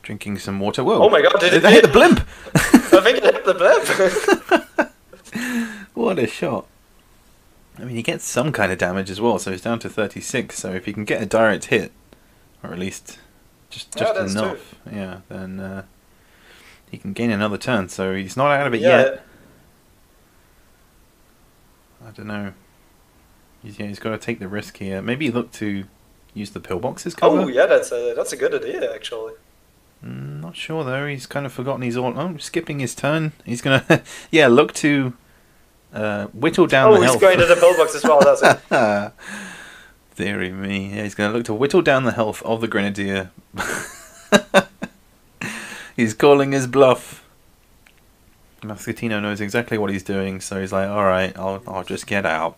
drinking some water. Whoa. Oh my god, did, did it hit the blimp? I think it hit the blimp. What a shot. I mean, he gets some kind of damage as well, so he's down to thirty-six, so if he can get a direct hit, or at least just, just yeah, enough, true. yeah, then uh, he can gain another turn, so he's not out of it yeah. yet. I don't know. He's, yeah, he's got to take the risk here. Maybe look to use the pillboxes cover? Oh, yeah, that's a, that's a good idea, actually. Mm, not sure, though. He's kind of forgotten he's all... Oh, skipping his turn. He's going to... Yeah, look to uh, whittle down oh, the health. Oh, he's going to the pillbox as well, that's it. Deary me. Yeah, he's going to look to whittle down the health of the Grenadier. He's calling his bluff. Mascettino knows exactly what he's doing, so he's like, all right, I'll, I'll just get out.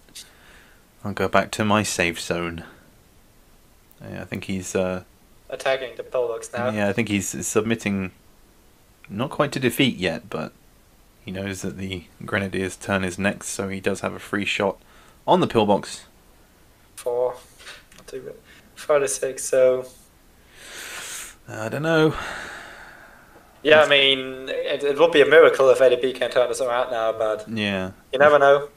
I'll go back to my safe zone. Yeah, I think he's uh, attacking the pillbox now. Yeah, I think he's submitting, not quite to defeat yet, but he knows that the Grenadier's turn is next, so he does have a free shot on the pillbox. Four, two, five, six. So I don't know. Yeah, I mean, it, it would be a miracle if A D B can turn this around now, but yeah, you never know.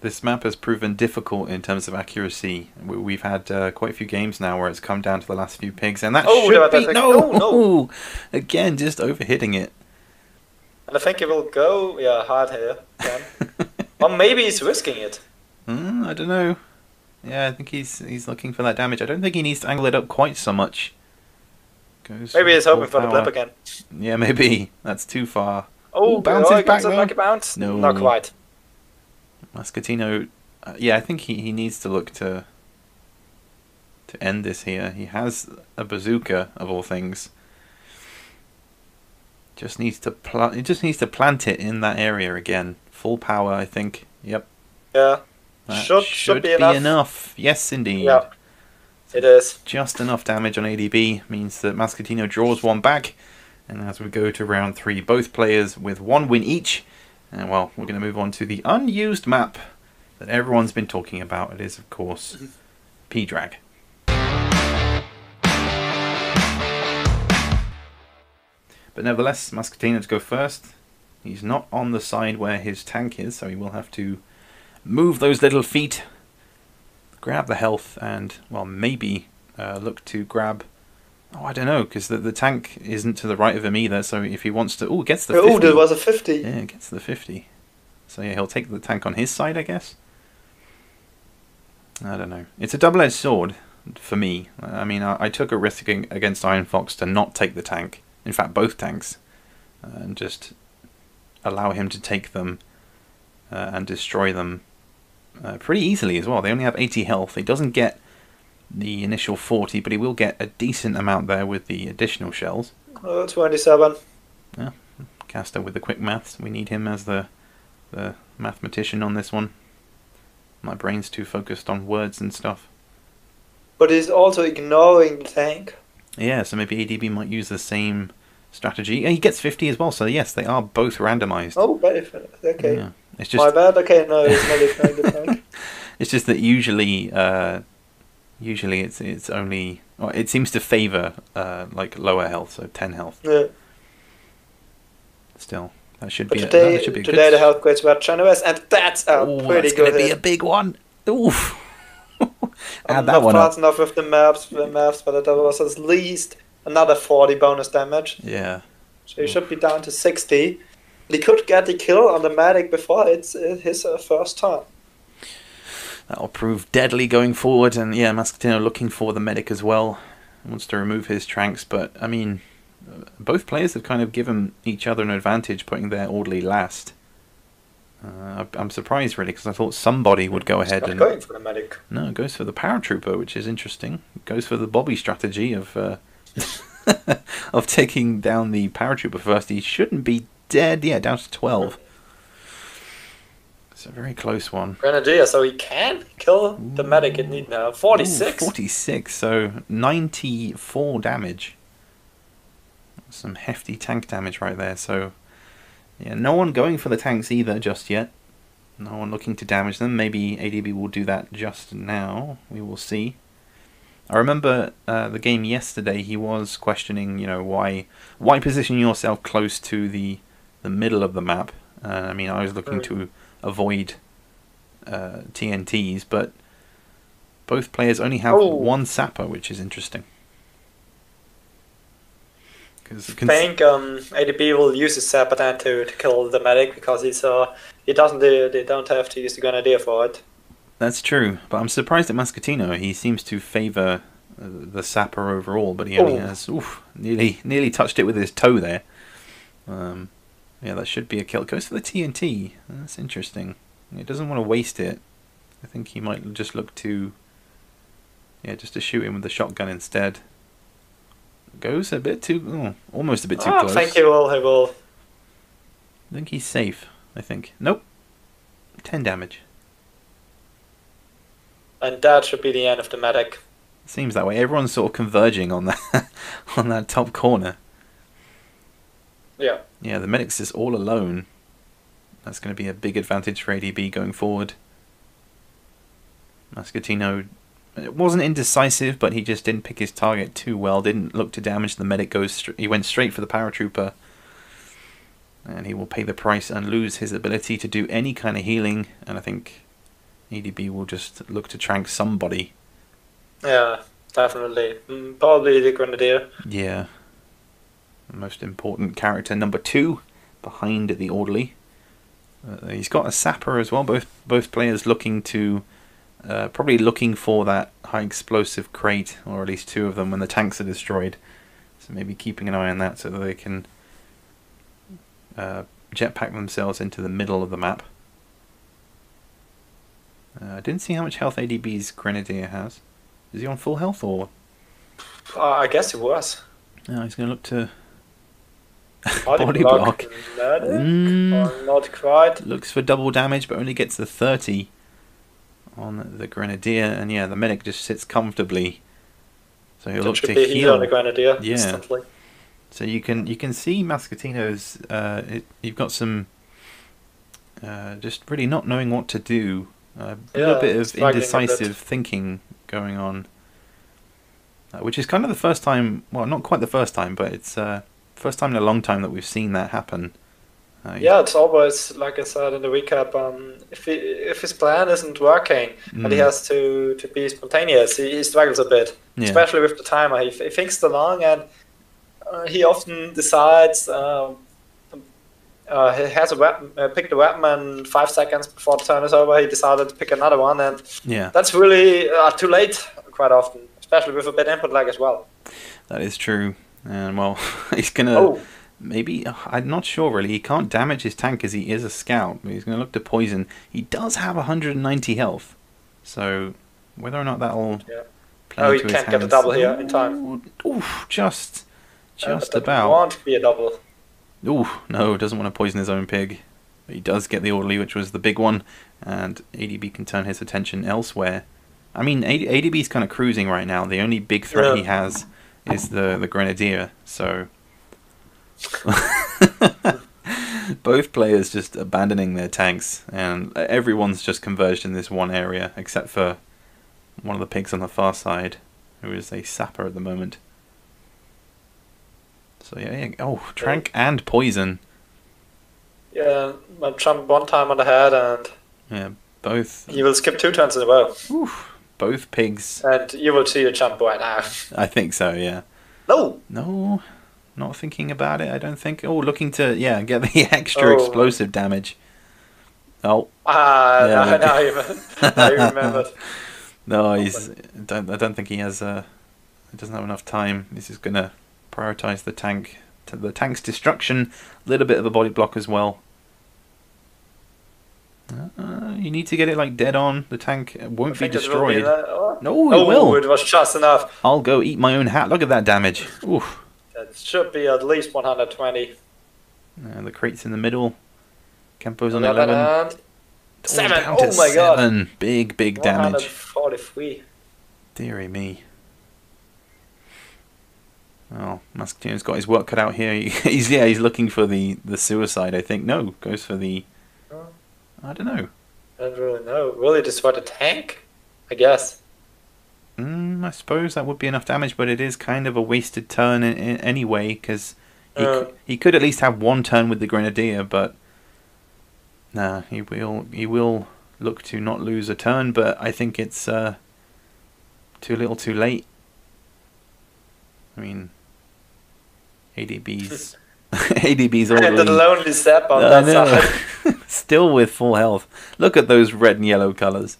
This map has proven difficult in terms of accuracy. We've had uh, quite a few games now where it's come down to the last few pigs, and that oh, should no, be... Like, no! no, no. Again, just overhitting it. And I think it will go yeah, hard here. Again. Or maybe he's risking it. Mm, I don't know. Yeah, I think he's he's looking for that damage. I don't think he needs to angle it up quite so much. Goes maybe he's hoping power. for the blip again. Yeah, maybe. That's too far. Oh, Ooh, bounces oh, back like a bounce. No. Not quite. Mascettino, uh, yeah, I think he, he needs to look to to end this here. He has a bazooka of all things. Just needs to plant. He just needs to plant it in that area again. Full power, I think. Yep. Yeah. That should should, should be, be enough. enough. Yes, indeed. Yeah. It is. Just enough damage on A D B means that Mascettino draws one back, and as we go to round three, both players with one win each. And well, we're going to move on to the unused map that everyone's been talking about. It is, of course, P-Drag. But nevertheless, Mascettino to go first. He's not on the side where his tank is, so he will have to move those little feet, grab the health, and, well, maybe uh, look to grab... Oh, I don't know, because the, the tank isn't to the right of him either, so if he wants to... Oh, gets the fifty. Oh, there was a fifty. Yeah, gets the fifty. So yeah, he'll take the tank on his side, I guess. I don't know. It's a double-edged sword for me. I mean, I, I took a risk against Iron Fox to not take the tank. In fact, both tanks. Uh, and just allow him to take them uh, and destroy them uh, pretty easily as well. They only have eighty health. He doesn't get... the initial forty, but he will get a decent amount there with the additional shells. Oh, twenty-seven. Yeah, Castor with the quick maths. We need him as the the mathematician on this one. My brain's too focused on words and stuff. But he's also ignoring the tank. Yeah, so maybe A D B might use the same strategy. He gets fifty as well, so yes, they are both randomized. Oh, okay. Yeah. It's just... My bad? Okay, no, it's not ignoring the tank. It's just that usually... Uh, Usually, it's it's only. Well, it seems to favour uh, like lower health, so ten health. Yeah. Still, that should but be. Today, a, that should be today good. The health grades were generous, and that's a Ooh, pretty that's good. It's going to be a big one. Oof. Add I'm that not one fast up. enough with the maps, the maps, but there was at least another forty bonus damage. Yeah. So he Oof. should be down to sixty. He could get the kill on the medic before it's his uh, first turn. That'll prove deadly going forward, and yeah, Mascettino looking for the medic as well. He wants to remove his tranks, but I mean, both players have kind of given each other an advantage, putting their orderly last. Uh, I'm surprised really, because I thought somebody would go ahead and going for the medic. No, it goes for the paratrooper, which is interesting. It goes for the Bobby strategy of uh, of taking down the paratrooper first. He shouldn't be dead. Yeah, down to twelve. It's a very close one. Grenadier, so he can kill the Ooh. medic in need now. forty-six. Ooh, forty-six, so ninety-four damage. Some hefty tank damage right there. So, yeah, no one going for the tanks either just yet. No one looking to damage them. Maybe A D B will do that just now. We will see. I remember uh, the game yesterday. He was questioning, you know, why why position yourself close to the the middle of the map. Uh, I mean, I was looking to avoid uh, T N Ts, but both players only have oh. one sapper, which is interesting. I think um, A D B will use his sapper then to, to kill the medic, because he's uh, he doesn't they, they don't have to use the grenadier for it. That's true, but I'm surprised at Mascettino. He seems to favour uh, the sapper overall, but he only ooh. has oof, nearly nearly touched it with his toe there. Um, yeah, that should be a kill. Goes for the T N T. That's interesting. He doesn't want to waste it. I think he might just look to yeah, just to shoot him with the shotgun instead. Goes a bit too, oh, almost a bit too oh, close. I think he will, he will. I think he's safe, I think. Nope. ten damage. And that should be the end of the medic. Seems that way. Everyone's sort of converging on that, on that top corner. Yeah. Yeah, the medic's is all alone. That's going to be a big advantage for A D B going forward. Mascettino... It wasn't indecisive, but he just didn't pick his target too well. Didn't look to damage the medic. Goes he went straight for the paratrooper, and he will pay the price and lose his ability to do any kind of healing. And I think A D B will just look to trank somebody. Yeah, definitely. Probably the grenadier. Yeah, most important character number two behind the orderly. Uh, he's got a sapper as well. Both both players looking to. Uh, probably looking for that high explosive crate, or at least two of them, when the tanks are destroyed. So maybe keeping an eye on that so that they can uh, jetpack themselves into the middle of the map. Uh, I didn't see how much health A D B's Grenadier has. Is he on full health, or...? Uh, I guess he was. No, he's going to look to... body, body block. block. Mm. Not quite. Looks for double damage, but only gets the thirty. On the grenadier, and yeah, the medic just sits comfortably, so he'll look to be heal on the grenadier. Yeah, instantly. So you can you can see Mascettino's. Uh, it, you've got some uh, just really not knowing what to do. Uh, yeah, a little bit of indecisive thinking going on, uh, which is kind of the first time. Well, not quite the first time, but it's uh, first time in a long time that we've seen that happen. Uh, yeah. yeah, it's always, like I said in the recap, um, if he, if his plan isn't working mm. and he has to, to be spontaneous, he, he struggles a bit, yeah. especially with the timer. He, he thinks too long, and uh, he often decides uh, uh, he has a weapon, uh, picked a weapon, and five seconds before the turn is over, he decided to pick another one, and yeah. that's really uh, too late quite often, especially with a bit input lag as well. That is true, and well, he's going to... Oh. Maybe, I'm not sure really, he can't damage his tank as he is a scout, but he's going to look to poison. He does have one hundred ninety health, so whether or not that'll yeah. play oh, into his hands... Oh, he can't get a double here in time. Oof, just, just uh, about. It won't be a double. Ooh, no, doesn't want to poison his own pig. But he does get the orderly, which was the big one, and A D B can turn his attention elsewhere. I mean, A D B's kind of cruising right now. The only big threat yeah. he has is the, the Grenadier, so... Both players just abandoning their tanks, and everyone's just converged in this one area, except for one of the pigs on the far side, who is a sapper at the moment. So yeah, yeah. oh, trank yeah. and poison. Yeah, I jumped one time on the head, and yeah, both. You will skip two turns in a row. Oof, both pigs. And you will see the jump right now. I think so. Yeah. No. No. Not thinking about it, I don't think. Oh, looking to, yeah, get the extra oh. explosive damage. Oh. Ah, yeah, no, now you, now you remembered. No, he's, don't, I don't think he has, uh, he doesn't have enough time. This is going to prioritize the tank, the tank's destruction, a little bit of a body block as well. Uh, you need to get it, like, dead on. The tank won't be destroyed. Be oh. No, it oh, will. It was just enough. I'll go eat my own hat. Look at that damage. Oof. It should be at least one hundred twenty. And the crate's in the middle. Campo's on eleven. eleven. seven! Oh, oh my seven. god! Big, big damage. one forty-three. Deary me. Well, Mascettino's got his work cut out here. he's Yeah, he's looking for the, the suicide, I think. No, goes for the... I don't know. I don't really know. Really destroy the tank? I guess. Mm, I suppose that would be enough damage, but it is kind of a wasted turn in, in any way, because he, uh, he could at least have one turn with the Grenadier, but nah, he will he will look to not lose a turn, but I think it's uh, too little too late. I mean, A D B's A D B's all the lonely step on uh, that side. Still with full health. Look at those red and yellow colours.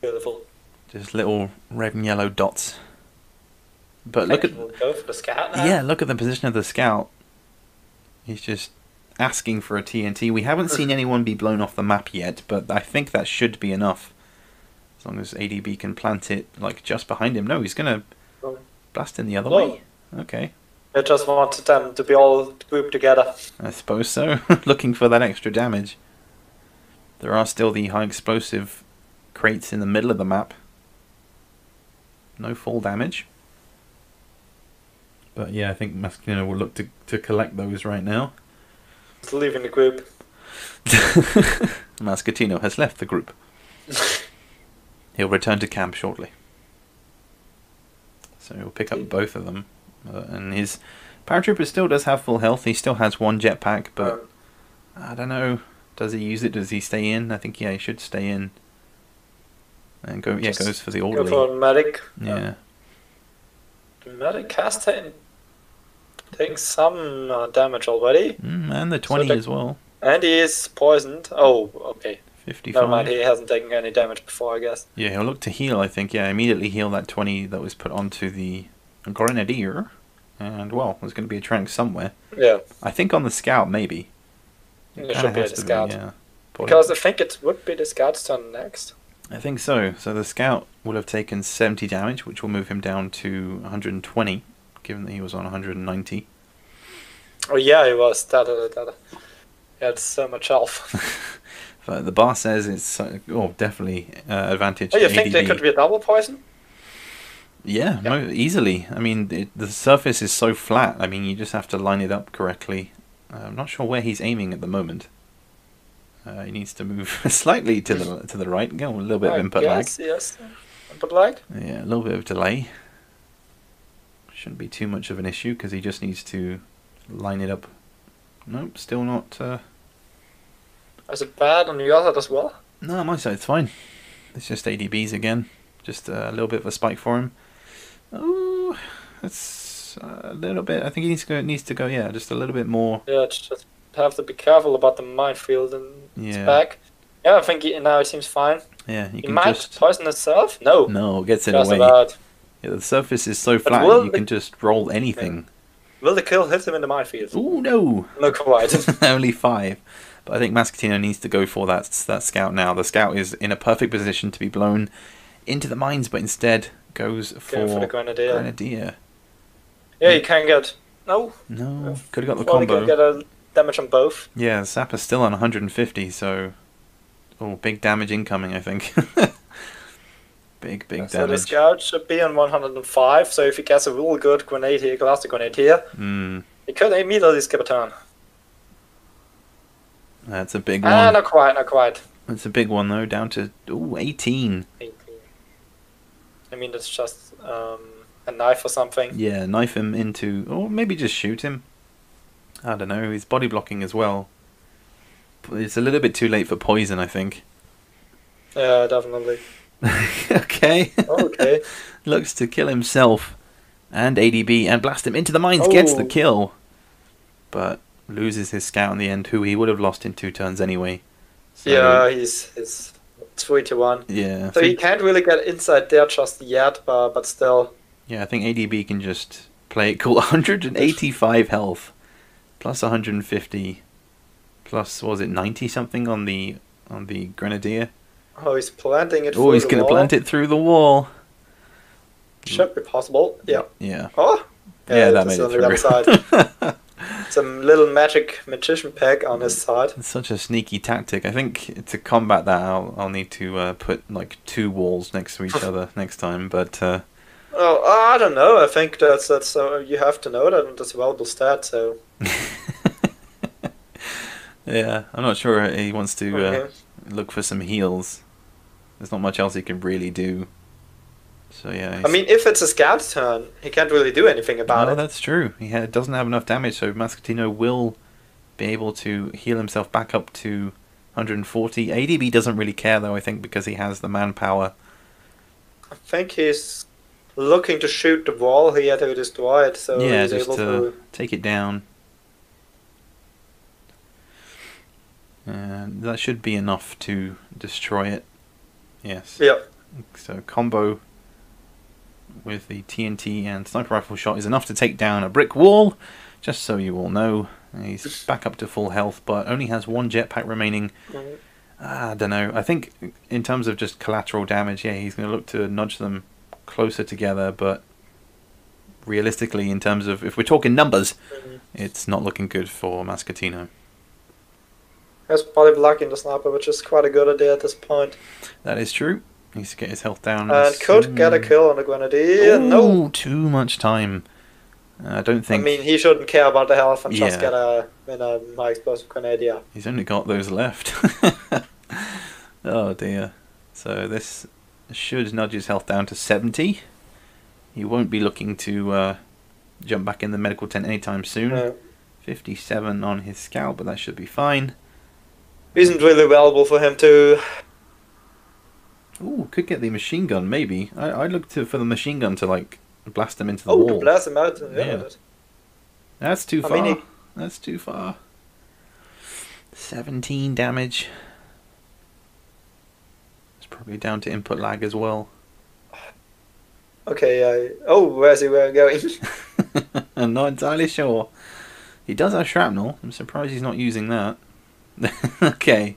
Beautiful. Just little red and yellow dots. But I look at we'll go for the scout now. Yeah, look at the position of the scout. He's just asking for a T N T. We haven't seen anyone be blown off the map yet, but I think that should be enough. As long as A D B can plant it like just behind him. No, he's gonna blast in the other no. way. Okay. I just wanted them to be all grouped together. I suppose so. Looking for that extra damage. There are still the high explosive crates in the middle of the map. No fall damage. But yeah, I think Mascettino will look to, to collect those right now. He's leaving the group. Mascettino has left the group. He'll return to camp shortly. So he'll pick up both of them. Uh, and his paratrooper still does have full health. He still has one jetpack, but I don't know. Does he use it? Does he stay in? I think, yeah, he should stay in. And go, yeah, goes for the orderly. Go for medic. Yeah. The medic has taken, taken some uh, damage already. Mm, and the twenty so as well. And he is poisoned. Oh, okay. fifty-five. Never mind, he hasn't taken any damage before, I guess. Yeah, he'll look to heal, I think. Yeah, immediately heal that twenty that was put onto the Grenadier. And, well, there's going to be a trank somewhere. Yeah. I think on the scout, maybe. It, it should be the scout. Be, yeah. Because I think it would be the scout's turn next. I think so. So the scout will have taken seventy damage, which will move him down to one hundred twenty, given that he was on one hundred ninety. Oh yeah, he was. That, that, that. He had so much health. But the bar says it's uh, oh definitely uh, advantage. Oh, you A D B. Think there could be a double poison? Yeah, yeah. No, easily. I mean, it, the surface is so flat. I mean, you just have to line it up correctly. Uh, I'm not sure where he's aiming at the moment. Uh, he needs to move slightly to the to the right. Go a little bit I of input guess, lag. Yes, input lag. Yeah, a little bit of delay. Shouldn't be too much of an issue because he just needs to line it up. Nope, still not. Uh... Is it bad on the other as well? No, on my side it's fine. It's just A D Bs again. Just a little bit of a spike for him. Oh, that's a little bit. I think he needs to go. Needs to go. Yeah, just a little bit more. Yeah, it's just. Have to be careful about the minefield and yeah. Its back. Yeah, I think he, now it seems fine. Yeah, you can might just poison itself. No, no, it gets in the way. About. Yeah, the surface is so but flat you the... can just roll anything. Will the kill hit him in the minefield? Oh no, not quite. Only five. But I think Mascettino needs to go for that that scout now. The scout is in a perfect position to be blown into the mines, but instead goes for, Going for the grenadier. grenadier. Yeah, you can get no. No, if could have got the combo. Get a, damage on both. Yeah, the Sapper's still on one hundred fifty, so... Oh, big damage incoming, I think. big, big yeah, damage. So the scout should be on one hundred five, so if he gets a real good grenade here, Glass the grenade here, mm. he could immediately skip a turn. That's a big one. Ah, not quite, not quite. That's a big one, though, down to ooh, eighteen. eighteen. I mean, that's just um, a knife or something. Yeah, knife him into... Or maybe just shoot him. I don't know, he's body blocking as well. It's a little bit too late for poison, I think. Yeah, definitely. okay. Okay. Looks to kill himself and A D B and blast him into the mines, oh. Gets the kill. But loses his scout in the end, who he would have lost in two turns anyway. So, yeah, he's, he's three to one. Yeah. So he can't really get inside there just yet, but, but still. Yeah, I think A D B can just play it cool. one hundred eighty-five health. Plus one hundred fifty, plus what was it ninety something on the on the grenadier? Oh, he's planting it. Oh, he's going to plant it through the wall. Should be possible. Yeah. Yeah. Oh. Yeah, yeah that made it through. Side. Some little magic magician pack on his side. It's such a sneaky tactic. I think to combat that, I'll I'll need to uh, put like two walls next to each other next time. But. Uh, Oh, I don't know. I think that's that's uh, you have to know that, and that's a valuable stat. So. yeah, I'm not sure he wants to okay. uh, look for some heals. There's not much else he can really do. So yeah. He's... I mean, if it's a scout's turn, he can't really do anything about no, it. No, that's true. He ha doesn't have enough damage, so Mascettino will be able to heal himself back up to one hundred forty. A D B doesn't really care, though, I think, because he has the manpower. I think he's looking to shoot the wall here to destroy it, so yeah, he's just able to, to take it down. And that should be enough to destroy it. Yes. Yep. So combo with the T N T and sniper rifle shot is enough to take down a brick wall, just so you all know. He's back up to full health, but only has one jetpack remaining. Mm. Ah, I don't know. I think in terms of just collateral damage, yeah, he's going to look to nudge them closer together, but realistically, in terms of if we're talking numbers, mm. it's not looking good for Mascettino. There's probably luck in the sniper, which is quite a good idea at this point. That is true. He needs to get his health down. And soon. Could get a kill on the Grenadier. Ooh, no. Too much time. I don't think... I mean, he shouldn't care about the health and yeah. just get a, you know, my explosive Grenadier. He's only got those left. Oh, dear. So this should nudge his health down to seventy. He won't be looking to uh, jump back in the medical tent anytime soon. No. fifty-seven on his scalp, but that should be fine. Isn't really available for him to... Ooh, could get the machine gun, maybe. I, I looked to, for the machine gun to, like, blast him into the oh, wall. Oh, blast him out. Yeah. yeah. That's too I far. Mean, he... That's too far. seventeen damage. It's probably down to input lag as well. Okay, I... Oh, where's he where I'm going? I'm not entirely sure. He does have shrapnel. I'm surprised he's not using that. Okay.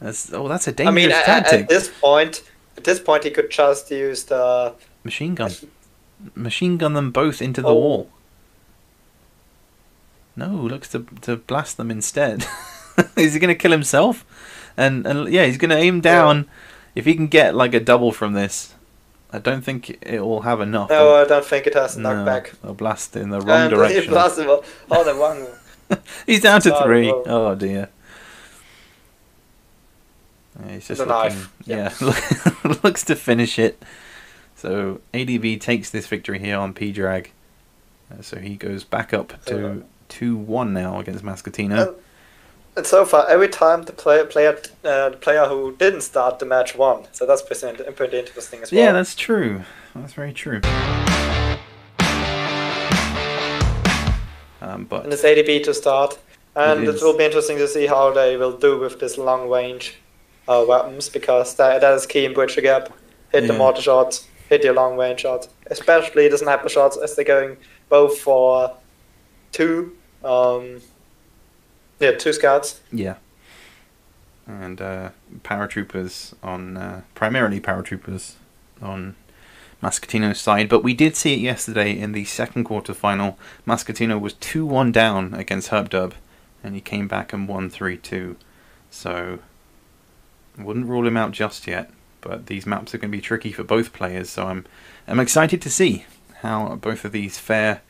That's, oh, that's a dangerous I mean, tactic. At, at this point, at this point, he could just use the machine gun. Machine gun them both into the oh. wall. No, looks to to blast them instead. Is he going to kill himself? And and yeah, he's going to aim down. Yeah. If he can get like a double from this, I don't think it will have enough. No, I don't think it has enough no, back. They'll blast in the wrong and direction. He blasted all the wrong. He's down to oh, three. Oh, oh dear. Yeah, he's just the looking, knife. Yeah, yeah. Looks to finish it. So A D B takes this victory here on P-Drag. Uh, so he goes back up to two one now against Mascettino. And, and so far, every time the player player uh, the player who didn't start the match won. So that's pretty, pretty interesting as well. Yeah, that's true. That's very true. Um, but and it's A D B to start, and it, it will be interesting to see how they will do with this long range. Uh, weapons, because that, that is key in Bridge the Gap. Hit yeah. the mortar shots, hit your long range shots, especially the sniper shots, as they're going both for two, um, yeah, two scouts. Yeah, and uh, paratroopers on uh, primarily paratroopers on Mascettino's side. But we did see it yesterday in the second quarterfinal. Mascettino was two one down against Herb Dub, and he came back and won three two. So. Wouldn't rule him out just yet, but these maps are going to be tricky for both players, so I'm I'm excited to see how both of these fare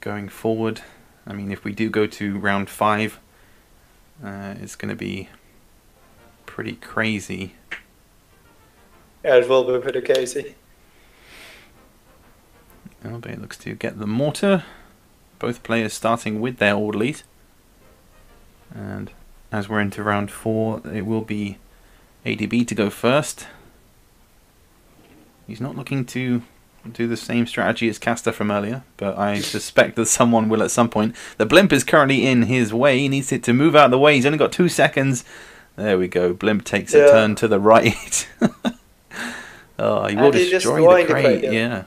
going forward. I mean, if we do go to round five, uh, it's going to be pretty crazy. Yeah, it will be pretty crazy. Albeit looks to get the mortar. Both players starting with their orderlies. And as we're into round four, it will be A D B to go first. He's not looking to do the same strategy as Castor from earlier, but I suspect that someone will at some point. The blimp is currently in his way. He needs it to move out of the way. He's only got two seconds. There we go. Blimp takes yeah. a turn to the right. Oh, he will destroy the crate. The crate, yeah.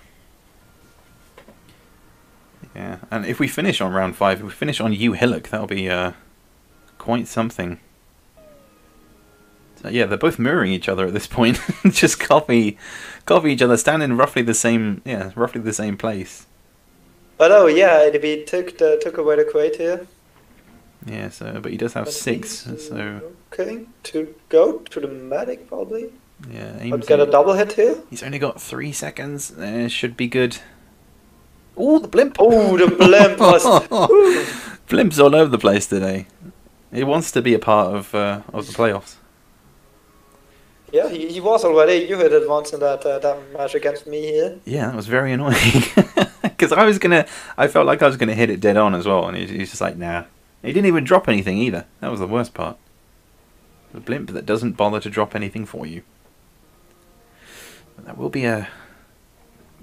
Yeah. And if we finish on round five, if we finish on Yuhillock, that'll be uh, quite something. So, yeah, they're both mirroring each other at this point. Just copy, copy each other, stand in roughly the same, yeah, roughly the same place. But oh yeah, A D B took the, took away the crate here. Yeah, so but he does have but six, he, so okay to go to the medic probably. Yeah, aims get a double hit here. He's only got three seconds. Uh, should be good. Oh, the blimp! Oh, the blimp! Was... Blimp's all over the place today. He wants to be a part of uh, of the playoffs. Yeah, he, he was already. You hit it once in that uh, that match against me here. Yeah, that was very annoying because I was gonna. I felt like I was gonna hit it dead on as well, and he's, he's just like, nah. He didn't even drop anything either. That was the worst part. The blimp that doesn't bother to drop anything for you. And that will be a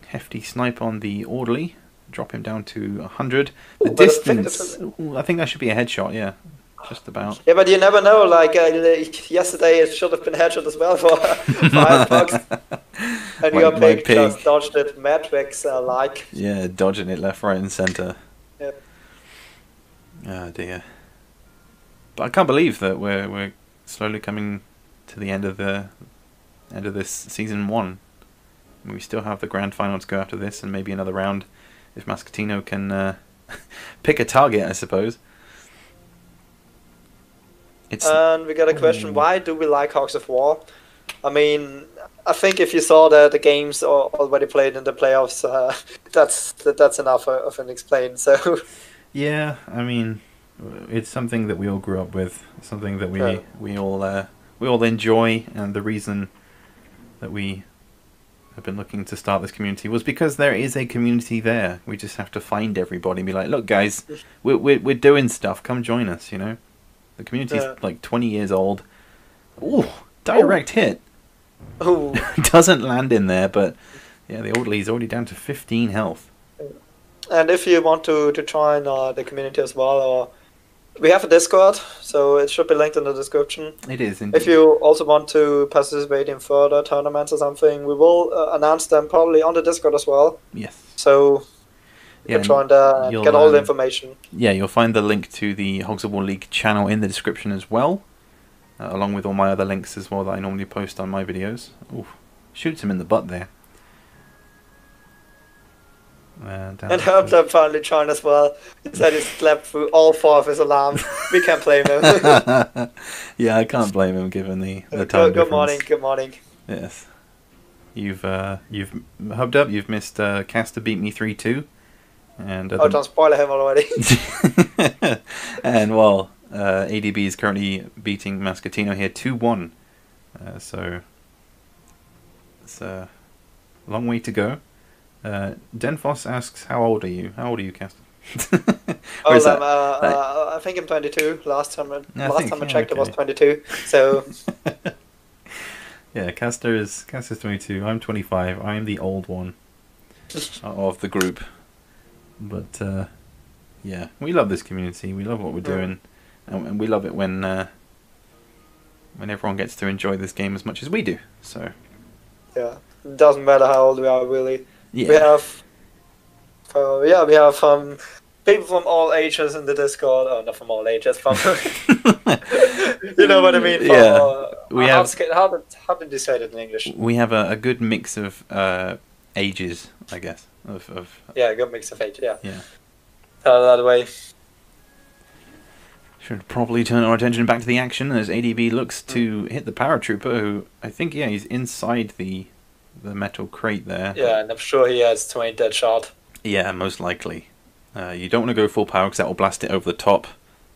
hefty snipe on the orderly. Drop him down to one hundred. The ooh, distance, I think, ooh, I think that should be a headshot, yeah. Just about. Yeah, but you never know. Like, uh, yesterday it should have been headshot as well for, for Iron Fox. And my, your pig, pig just dodged it Madrex-like. Uh, yeah, dodging it left, right and centre. Yep. Oh dear. But I can't believe that we're we're slowly coming to the end of the end of this season one. We still have the grand final to go after this, and maybe another round if Mascettino can uh, pick a target, I suppose. It's... And we got a question: why do we like Hogs of War? I mean, I think if you saw the the games already played in the playoffs, uh, that's that's enough of an explain. So. Yeah, I mean, it's something that we all grew up with, something that we yeah. we all uh, we all enjoy, and the reason that we have been looking to start this community was because there is a community there. We just have to find everybody and be like, look, guys, we're we're, we're doing stuff. Come join us, you know. The community's yeah. like twenty years old. Ooh, direct oh. hit. Oh, doesn't land in there, but yeah, the orderly's already down to fifteen health. And if you want to, to join uh, the community as well, or we have a Discord, so it should be linked in the description. It is, indeed. If you also want to participate in further tournaments or something, we will uh, announce them probably on the Discord as well. Yes. So you yeah, can join there, get all um, the information. Yeah, you'll find the link to the Hogs of War League channel in the description as well, uh, along with all my other links as well that I normally post on my videos. Oof, shoots him in the butt there. Uh, and Herb Dub finally joined as well. He said he slept through all four of his alarms. We can't blame him. Yeah, I can't blame him given the, the time oh, good difference. Good morning, good morning. Yes, you've uh, you've Hubbed Up. You've missed uh, Castor beat me three two. And uh, oh, don't spoil him already. And well, uh, A D B is currently beating Mascettino here two one. Uh, so it's a long way to go. Uh, Denfoss asks, how old are you? How old are you, Castor? Oh, um, that? Uh, that... Uh, I think I'm twenty-two. Last time I, no, last I, think, time I yeah, checked, okay. I was twenty-two. So yeah, Castor is Castor's twenty-two. I'm twenty-five. I am the old one of the group. But uh, yeah, we love this community. We love what we're doing, and we love it when uh, when everyone gets to enjoy this game as much as we do. So yeah, it doesn't matter how old we are, really. Yeah. We have, uh, yeah, we have um, people from all ages in the Discord. Oh, not from all ages, from you know what I mean. From, yeah, uh, we have. How did how did you say it in English? We have a, a good mix of uh, ages, I guess. Of, of yeah, a good mix of ages. Yeah. Yeah. Uh, that way. Should probably turn our attention back to the action as A D B looks to hit the paratrooper, who I think yeah he's inside the. The metal crate there. Yeah, and I'm sure he has twenty dead shot. Yeah, most likely. Uh, you don't want to go full power because that will blast it over the top.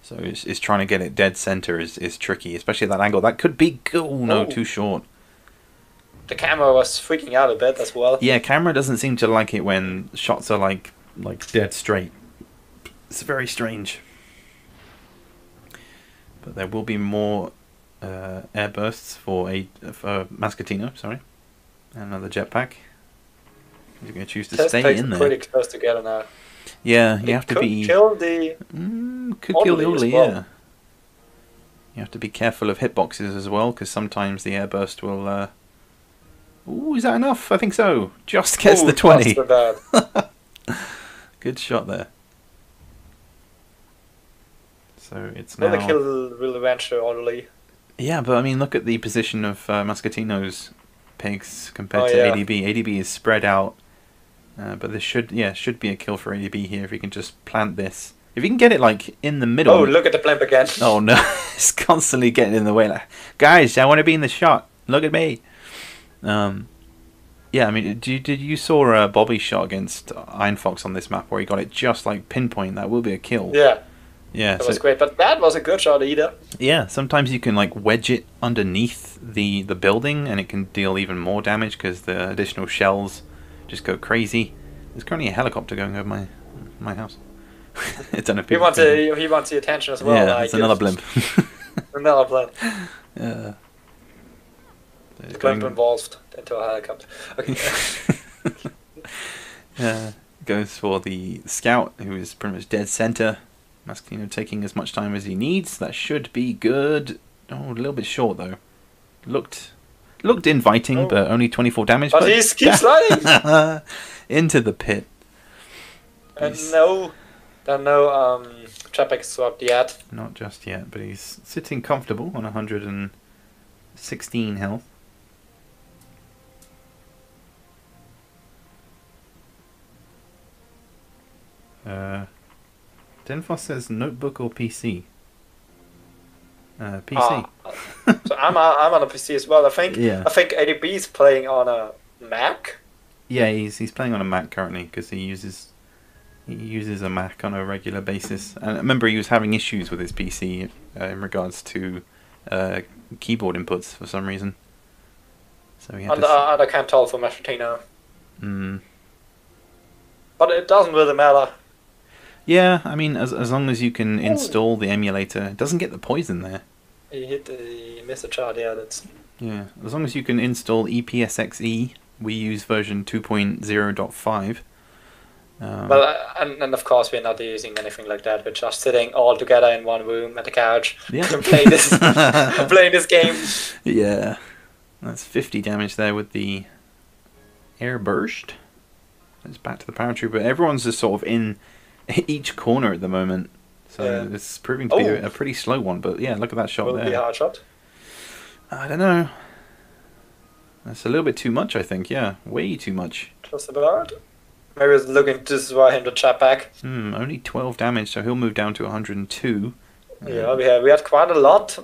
So it's, it's trying to get it dead center is, is tricky, especially at that angle. That could be cool. Oh, no, too short. The camera was freaking out a bit as well. Yeah, camera doesn't seem to like it when shots are like like dead straight. It's very strange. But there will be more uh, air bursts for a for Mascettino. Sorry. Another jetpack. You're going to choose to Test stay in there. Pretty close together now. Yeah, you it have to could be. Kill the mm, could kill the orderly, well. Yeah. You have to be careful of hitboxes as well, because sometimes the airburst will. Uh... Ooh, is that enough? I think so. Just gets Ooh, the twenty. That's so bad. Good shot there. So it's now. Another kill will adventure orderly. Yeah, but I mean, look at the position of uh, Mascettino's pigs compared oh, to yeah. A D B. A D B is spread out, uh, but this should yeah should be a kill for A D B here if he can just plant this. If he can get it like in the middle. Oh, look at the blimp again. Oh no, it's constantly getting in the way. Like, guys, I want to be in the shot. Look at me. Um, yeah, I mean, did you, you saw uh, Bobby's shot against Iron Fox on this map where he got it just like pinpoint? That will be a kill. Yeah. Yeah, that so, was great, but that was a good shot either. Yeah, sometimes you can like wedge it underneath the the building, and it can deal even more damage because the additional shells just go crazy. There's currently a helicopter going over my my house. It's on a. He wants a, he wants the attention as well. Yeah, like, it's another blimp. Another blimp. Yeah. Ich bleibe involved until Hell comes. Okay. Yeah. Goes for the scout, who is pretty much dead center. Mascettino taking as much time as he needs. That should be good. Oh, a little bit short though. Looked looked inviting, oh. But only twenty-four damage. But, but he keeps sliding into the pit. And he's... no, there are no um, trapbacks swapped yet. Not just yet, but he's sitting comfortable on one hundred sixteen health. Uh, Denfoss says notebook or P C. Uh, P C. Uh, so I'm I'm on a P C as well. I think yeah. I think A D B is playing on a Mac. Yeah, he's he's playing on a Mac currently because he uses he uses a Mac on a regular basis. And I remember he was having issues with his P C uh, in regards to uh, keyboard inputs for some reason. So he had and, to uh, and I can't tell for Mascettino. Hmm. But it doesn't really matter. Yeah, I mean, as as long as you can install the emulator, it doesn't get the poison there. You hit the message out, yeah, that's... Yeah, as long as you can install E P S X E, we use version two point oh point five. Um, well, uh, and, and of course we're not using anything like that, we're just sitting all together in one room at the couch yeah. and playing this, playing this game. Yeah, that's fifty damage there with the air burst. It's back to the paratrooper. Everyone's just sort of in... each corner at the moment, so yeah. It's proving to be oh. a, a pretty slow one. But yeah, look at that shot Will there. Will be a hard shot? I don't know. That's a little bit too much, I think. Yeah, way too much. Just about. Maybe it's looking to sway him to chat back. Hmm. Only twelve damage, so he'll move down to one hundred two. Yeah, we had we had quite a lot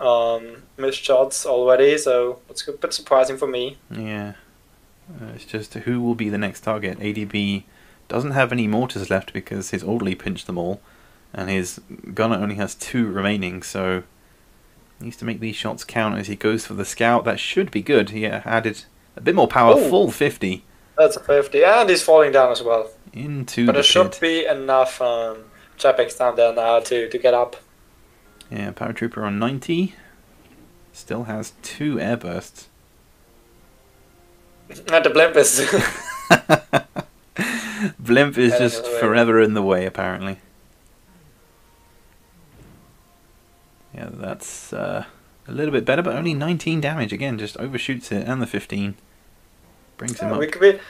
um, missed shots already, so it's a bit surprising for me. Yeah. Uh, it's just who will be the next target. A D B. Doesn't have any mortars left because his orderly pinched them all, and his gunner only has two remaining, so he needs to make these shots count as he goes for the scout. That should be good. He added a bit more power, Ooh, full fifty. That's a fifty, and he's falling down as well. Into But the there pit. Should be enough um, trappics down there now to, to get up. Yeah, paratrooper on ninety. Still has two air bursts. Not the blimp is... Blimp is yeah, just forever in the way, apparently. Yeah, that's uh, a little bit better, but only nineteen damage. Again, just overshoots it, and the fifteen. Brings yeah, him up. We could be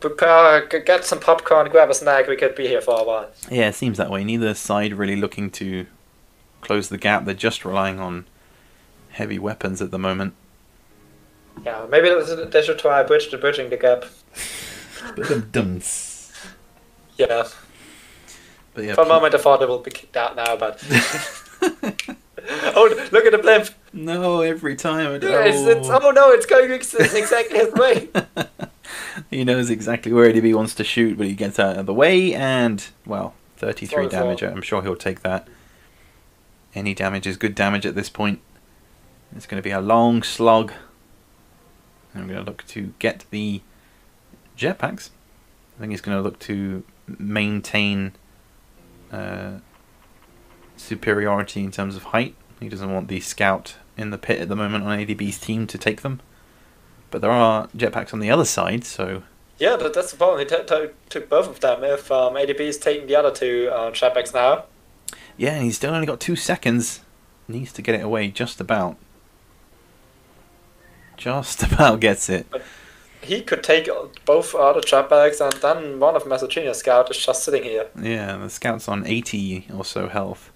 prepare, get some popcorn, grab a snack, we could be here for a while. Yeah, it seems that way. Neither side really looking to close the gap. They're just relying on heavy weapons at the moment. Yeah, maybe they should try bridge the bridging the gap. Yeah. But yeah, for a moment I thought it will be kicked out now, but... oh, look at the blimp! No, every time. It... Yeah, it's, it's, oh no, it's going exactly his way! He knows exactly where A D B wants to shoot, but he gets out of the way, and, well, thirty-three oh, damage. Oh. I'm sure he'll take that. Any damage is good damage at this point. It's going to be a long slog. I'm going to look to get the jetpacks. I think he's going to look to maintain uh, superiority in terms of height. He doesn't want the scout in the pit at the moment on A D B's team to take them. But there are jetpacks on the other side, so... Yeah, but that's the problem. He took both of them if um, A D B is taking the other two uh, jetpacks now. Yeah, and he's still only got two seconds. Needs to get it away just about. Just about gets it. But he could take both other trapbacks, and then one of Mascettino's scout is just sitting here. Yeah, the scout's on eighty or so health.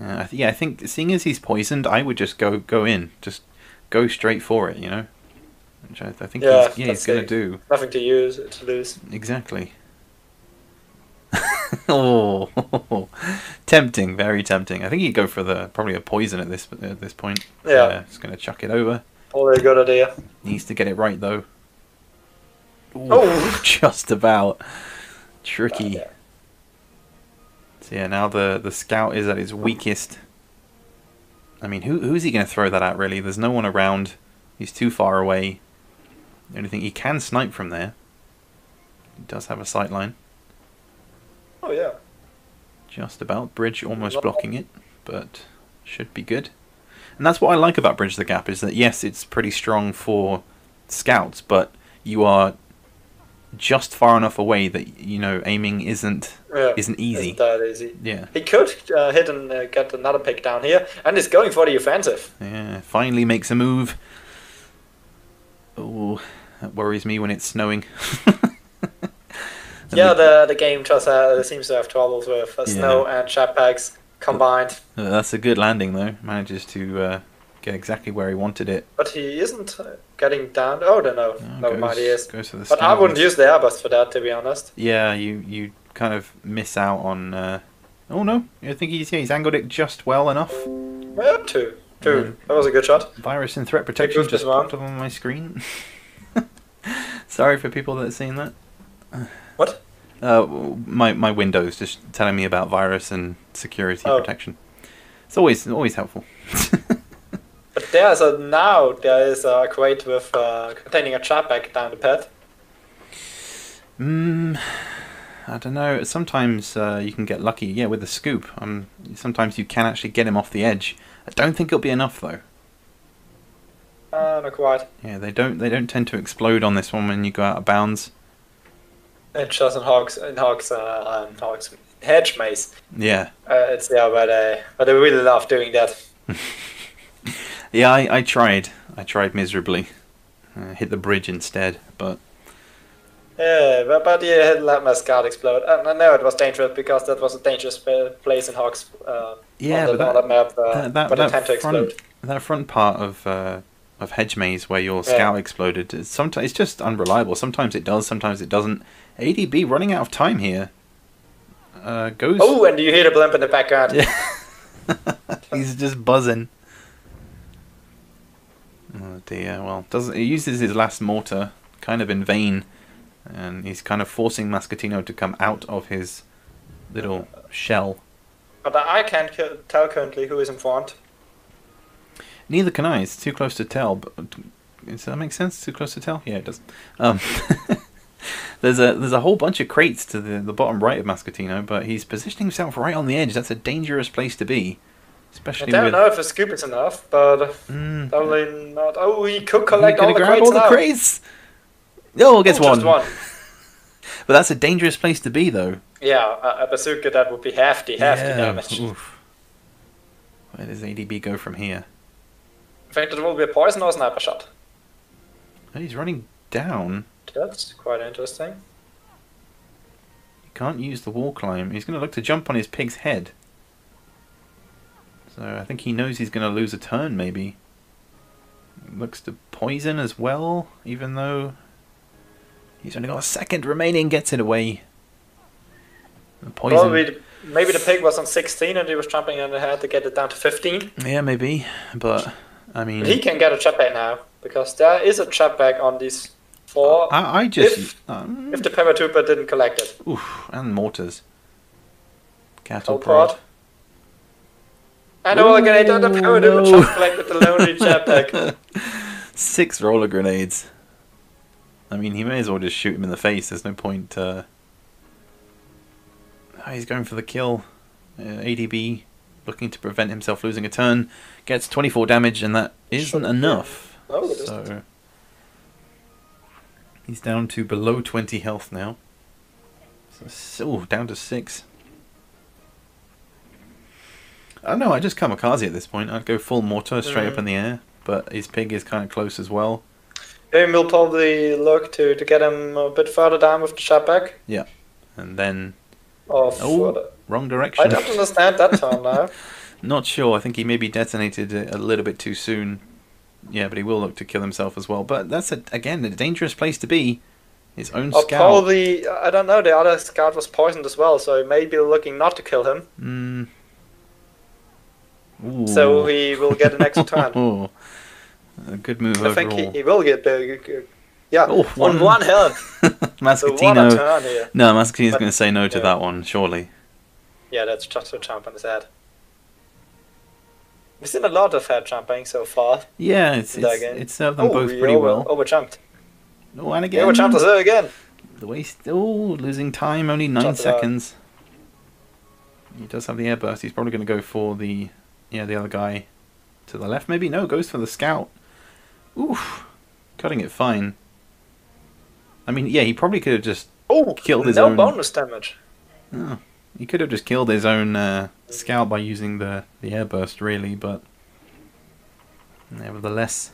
Uh, I th yeah, I think seeing as he's poisoned, I would just go go in, just go straight for it, you know. Which I, I think yeah, he's, yeah, he's gonna do. Nothing to use to lose. Exactly. Oh, tempting, very tempting. I think he'd go for the probably a poison at this at this point. Yeah, uh, just gonna chuck it over. Probably a good idea. Needs to get it right though. Ooh, oh, just about tricky. Oh, yeah. So yeah, now the the scout is at his weakest. I mean, who who is he going to throw that at really? There's no one around. He's too far away. The only thing he can snipe from there. He does have a sight line. Oh yeah. Just about bridge, almost blocking it, but should be good. And that's what I like about Bridge the Gap, is that yes, it's pretty strong for scouts, but you are just far enough away that, you know, aiming isn't yeah, isn't easy. Isn't that easy? Yeah. He could uh, hit and uh, get another pick down here, and is going for the offensive. Yeah, finally makes a move. Oh, that worries me when it's snowing. Yeah, the the game just uh, seems to have troubles with uh, snow yeah. and jetpacks combined. Uh, that's a good landing though. Manages to uh, get exactly where he wanted it. But he isn't getting down. Oh, no, no, no, goes, mind he is. Goes for the but I wouldn't use the airbus for that, to be honest. Yeah, you you kind of miss out on. Uh... Oh no, I think he's yeah, he's angled it just well enough. Well, two, two. Um, that was a good shot. Virus and threat protection just popped up on my screen. Sorry for people that have seen that. What? Uh, my my Windows just telling me about virus and security oh. protection. It's always always helpful. But there's a now there is a crate with uh, containing a jetpack down the path. Hmm, I don't know. Sometimes uh, you can get lucky. Yeah, with a scoop. Um, sometimes you can actually get him off the edge. I don't think it'll be enough though. Uh, not quite. Yeah, they don't they don't tend to explode on this one when you go out of bounds. And just in Hogs, in Hogs, uh, in Hogs, Hedge Maze. Yeah. Uh, it's yeah, but I, but I really love doing that. Yeah, I, I tried. I tried miserably. Uh, hit the bridge instead, but. Yeah, but, but you had let my scout explode. And I know it was dangerous because that was a dangerous place in Hogs. Uh, yeah, on the, but that, on the map, uh, that, that, but that front, to explode. That front part of. Uh, Of Hedge Maze where your scout yeah. exploded. Sometimes it's just unreliable. Sometimes it does. Sometimes it doesn't. A D B running out of time here. Uh, goes. Oh, and you hear the blimp in the background. Yeah. He's just buzzing. Oh dear. Well, doesn't he uses his last mortar kind of in vain, and he's kind of forcing Mascettino to come out of his little shell. But I can't tell currently who is in front. Neither can I. It's too close to tell. But does that make sense? Too close to tell? Yeah, it does. Um, there's a there's a whole bunch of crates to the the bottom right of Mascettino, but he's positioning himself right on the edge. That's a dangerous place to be, especially. I don't with... know if the scoop is enough, but mm. probably not. Oh, he could collect all the grab crates all now. the crates. Oh, gets oh, one. Just one. But that's a dangerous place to be, though. Yeah, a, a bazooka that would be hefty, hefty yeah. damage. Oof. Where does A D B go from here? I think it will be a poison or a sniper shot. He's running down. That's quite interesting. He can't use the wall climb. He's going to look to jump on his pig's head. So I think he knows he's going to lose a turn, maybe. Looks to poison as well, even though he's only got a second remaining. Gets it away. The poison. Probably maybe the pig was on sixteen and he was jumping on the head to get it down to fifteen. Yeah, maybe, but. I mean, he can get a jetpack now because there is a jetpack on these four. I, I just if, um, if the paratrooper didn't collect it. Oof, and mortars. Cattle prod. And a roller grenade on the paratrooper no. collected the lonely jetpack. Six roller grenades. I mean, he may as well just shoot him in the face. There's no point. Uh... Oh, he's going for the kill. Uh, A D B. Looking to prevent himself losing a turn, gets twenty-four damage, and that isn't enough. Oh, it so isn't. He's down to below twenty health now. So oh, down to six. I don't know. I just kamikaze at this point. I'd go full mortar straight mm. up in the air, but his pig is kind of close as well. And we'll probably look to to get him a bit further down with the jetpack. Yeah, and then. Or oh. Wrong direction. I don't understand that turn now. Not sure. I think he maybe detonated a little bit too soon. Yeah, but he will look to kill himself as well. But that's, a, again, a dangerous place to be. His own or scout. Probably, I don't know, the other scout was poisoned as well, so he may be looking not to kill him. Mm. So he will get an extra turn. A good move I overall. I think he, he will get the... Yeah, oh, one. on one health. Mascettino. So turn here. No, Mascettino's going to say no to yeah. that one, surely. Yeah, that's just a jump on his head. We've seen a lot of head jumping so far. Yeah, it's it's, it's served them oh, both we pretty over, well. Overjumped. Oh, and again. Overjumped us again. The waste. Oh, losing time. Only nine jumped seconds. He does have the air burst. He's probably going to go for the yeah the other guy. To the left, maybe? No, goes for the scout. Oof. Cutting it fine. I mean, yeah, he probably could have just oh, killed his no own... no bonus damage. Oh, he could have just killed his own uh, scout by using the, the airburst, really, but... nevertheless...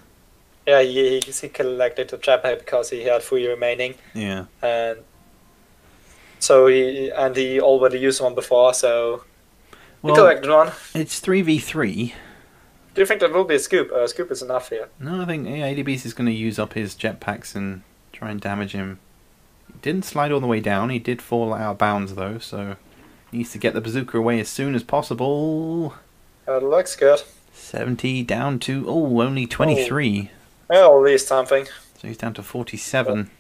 Yeah, he, he collected the trap because he had three remaining. Yeah. And so he and he already used one before, so well, he collected one. It's three v three. Do you think that will be a scoop? A uh, scoop is enough here. No, I think yeah, A D B is going to use up his jetpacks and try and damage him. He didn't slide all the way down. He did fall out of bounds though, so he needs to get the bazooka away as soon as possible. That looks good. Seventy down to oh, only twenty three. Oh. Well, at least something. So he's down to forty-seven.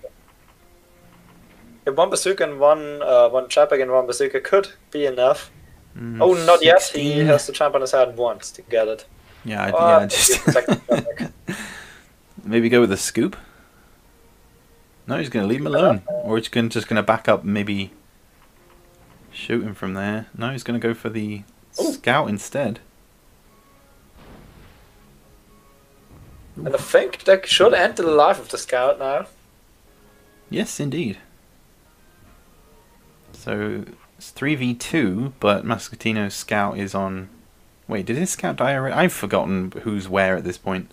Yeah, one bazooka and one uh, one trapback and one bazooka could be enough. Mm, oh, not sixteen. Yet. He has to jump on his head once to get it. Yeah, I, oh, yeah. Just maybe go with a scoop. No, he's going to leave him alone, or he's going just going to back up, and maybe shoot him from there. No, he's going to go for the Ooh. scout instead. And I think that should end the life of the scout now. Yes, indeed. So it's three v two, but Mascettino's scout is on... Wait, did his scout die already? I've forgotten who's where at this point.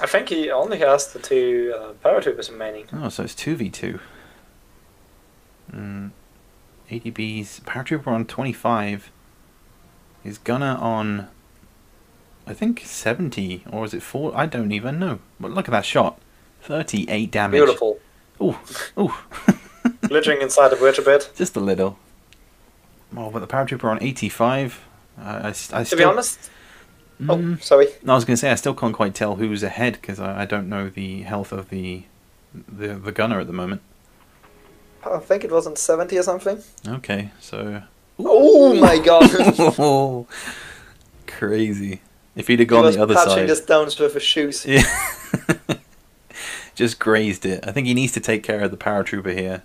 I think he only has the two uh, paratubers remaining. Oh, so it's two v two. Mm. A D B's paratrooper on twenty-five. His gunner on... I think seventy, or is it four? I don't even know. But look at that shot. thirty-eight damage. Beautiful. Ooh, ooh. Glitching inside the bridge a bit. Just a little. Oh, but the paratrooper on eighty-five. Uh, I, I still, to be honest... Mm, oh, sorry. I was going to say, I still can't quite tell who's ahead, because I, I don't know the health of the, the the gunner at the moment. I think it was on seventy or something. Okay, so... Ooh. Oh my god! Oh, crazy. If he'd have gone he the other side. He was touching the stones with his shoes. Yeah. Just grazed it. I think he needs to take care of the paratrooper here.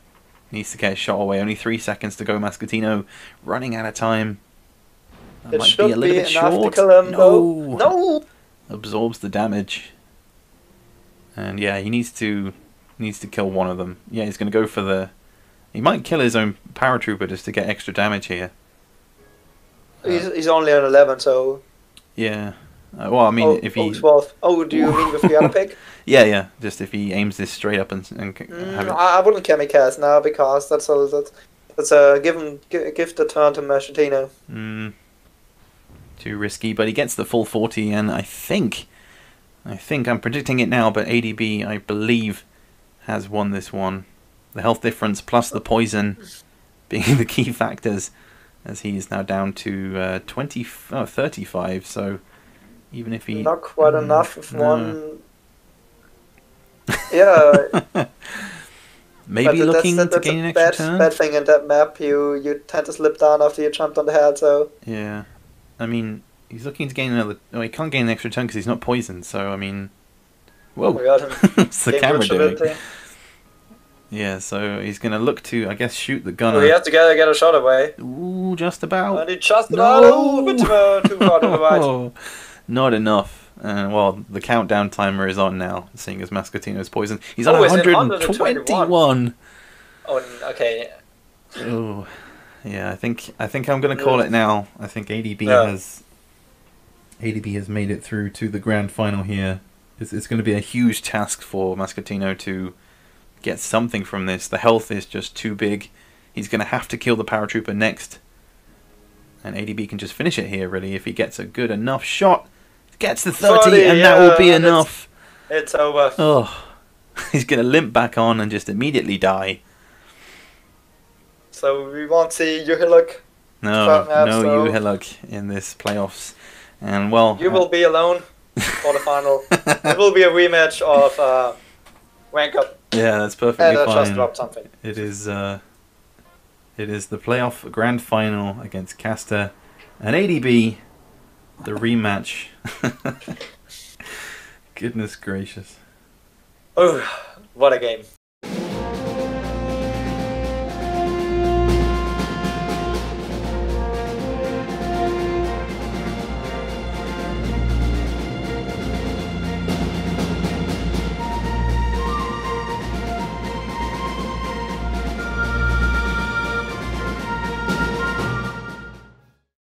He needs to get shot away. Only three seconds to go. Mascettino running out of time. That it might should be a little be bit short. Him, no. no. Absorbs the damage. And yeah, he needs to needs to kill one of them. Yeah, he's going to go for the... He might kill his own paratrooper just to get extra damage here. He's, uh, he's only on eleven, so... Yeah, uh, well, I mean, oh, if he... Oh, oh, do you mean with the other pick? Yeah, yeah, just if he aims this straight up and... and mm, have it... I wouldn't chemicast now, because that's a, that's, that's a give, him, give, give the turn to Mascettino. Mm. Too risky, but he gets the full forty, and I think, I think I'm predicting it now, but A D B, I believe, has won this one. The health difference plus the poison being the key factors, as he is now down to uh, twenty, oh, thirty-five, so even if he... Not quite mm, enough if no. one... Yeah. Maybe but looking that's, that's to gain an extra bad, turn? Bad thing in that map, you, you tend to slip down after you jumped on the head, so... Yeah, I mean, he's looking to gain another... Oh, he can't gain an extra turn because he's not poisoned, so I mean... Whoa, what's oh the camera doing? Yeah, so he's going to look to, I guess, shoot the gunner. Oh, he has to get, get a shot away. Ooh, just about. And he just about. No. Ooh, a bit too far to the right. Not enough. And, well, the countdown timer is on now, seeing as Mascettino's poisoned. He's on oh, one hundred twenty-one. Oh, okay. Ooh. Yeah, I think, I think I'm going to call it now. I think A D B yeah. has A D B has made it through to the grand final here. It's, it's going to be a huge task for Mascettino to... get something from this. The health is just too big. He's going to have to kill the paratrooper next. And A D B can just finish it here, really, if he gets a good enough shot. Gets the thirty, and that will be enough. It's, it's over. Oh, he's going to limp back on and just immediately die. So we won't see Yuhillock. No, no Yuhillock in this playoffs. And, well... You will be alone for the final. It will be a rematch of uh, Rank Up. Yeah, that's perfectly and I fine. Just dropped something. It is, uh, it is the playoff grand final against Castor and A D B, the rematch. Goodness gracious! Oh, what a game!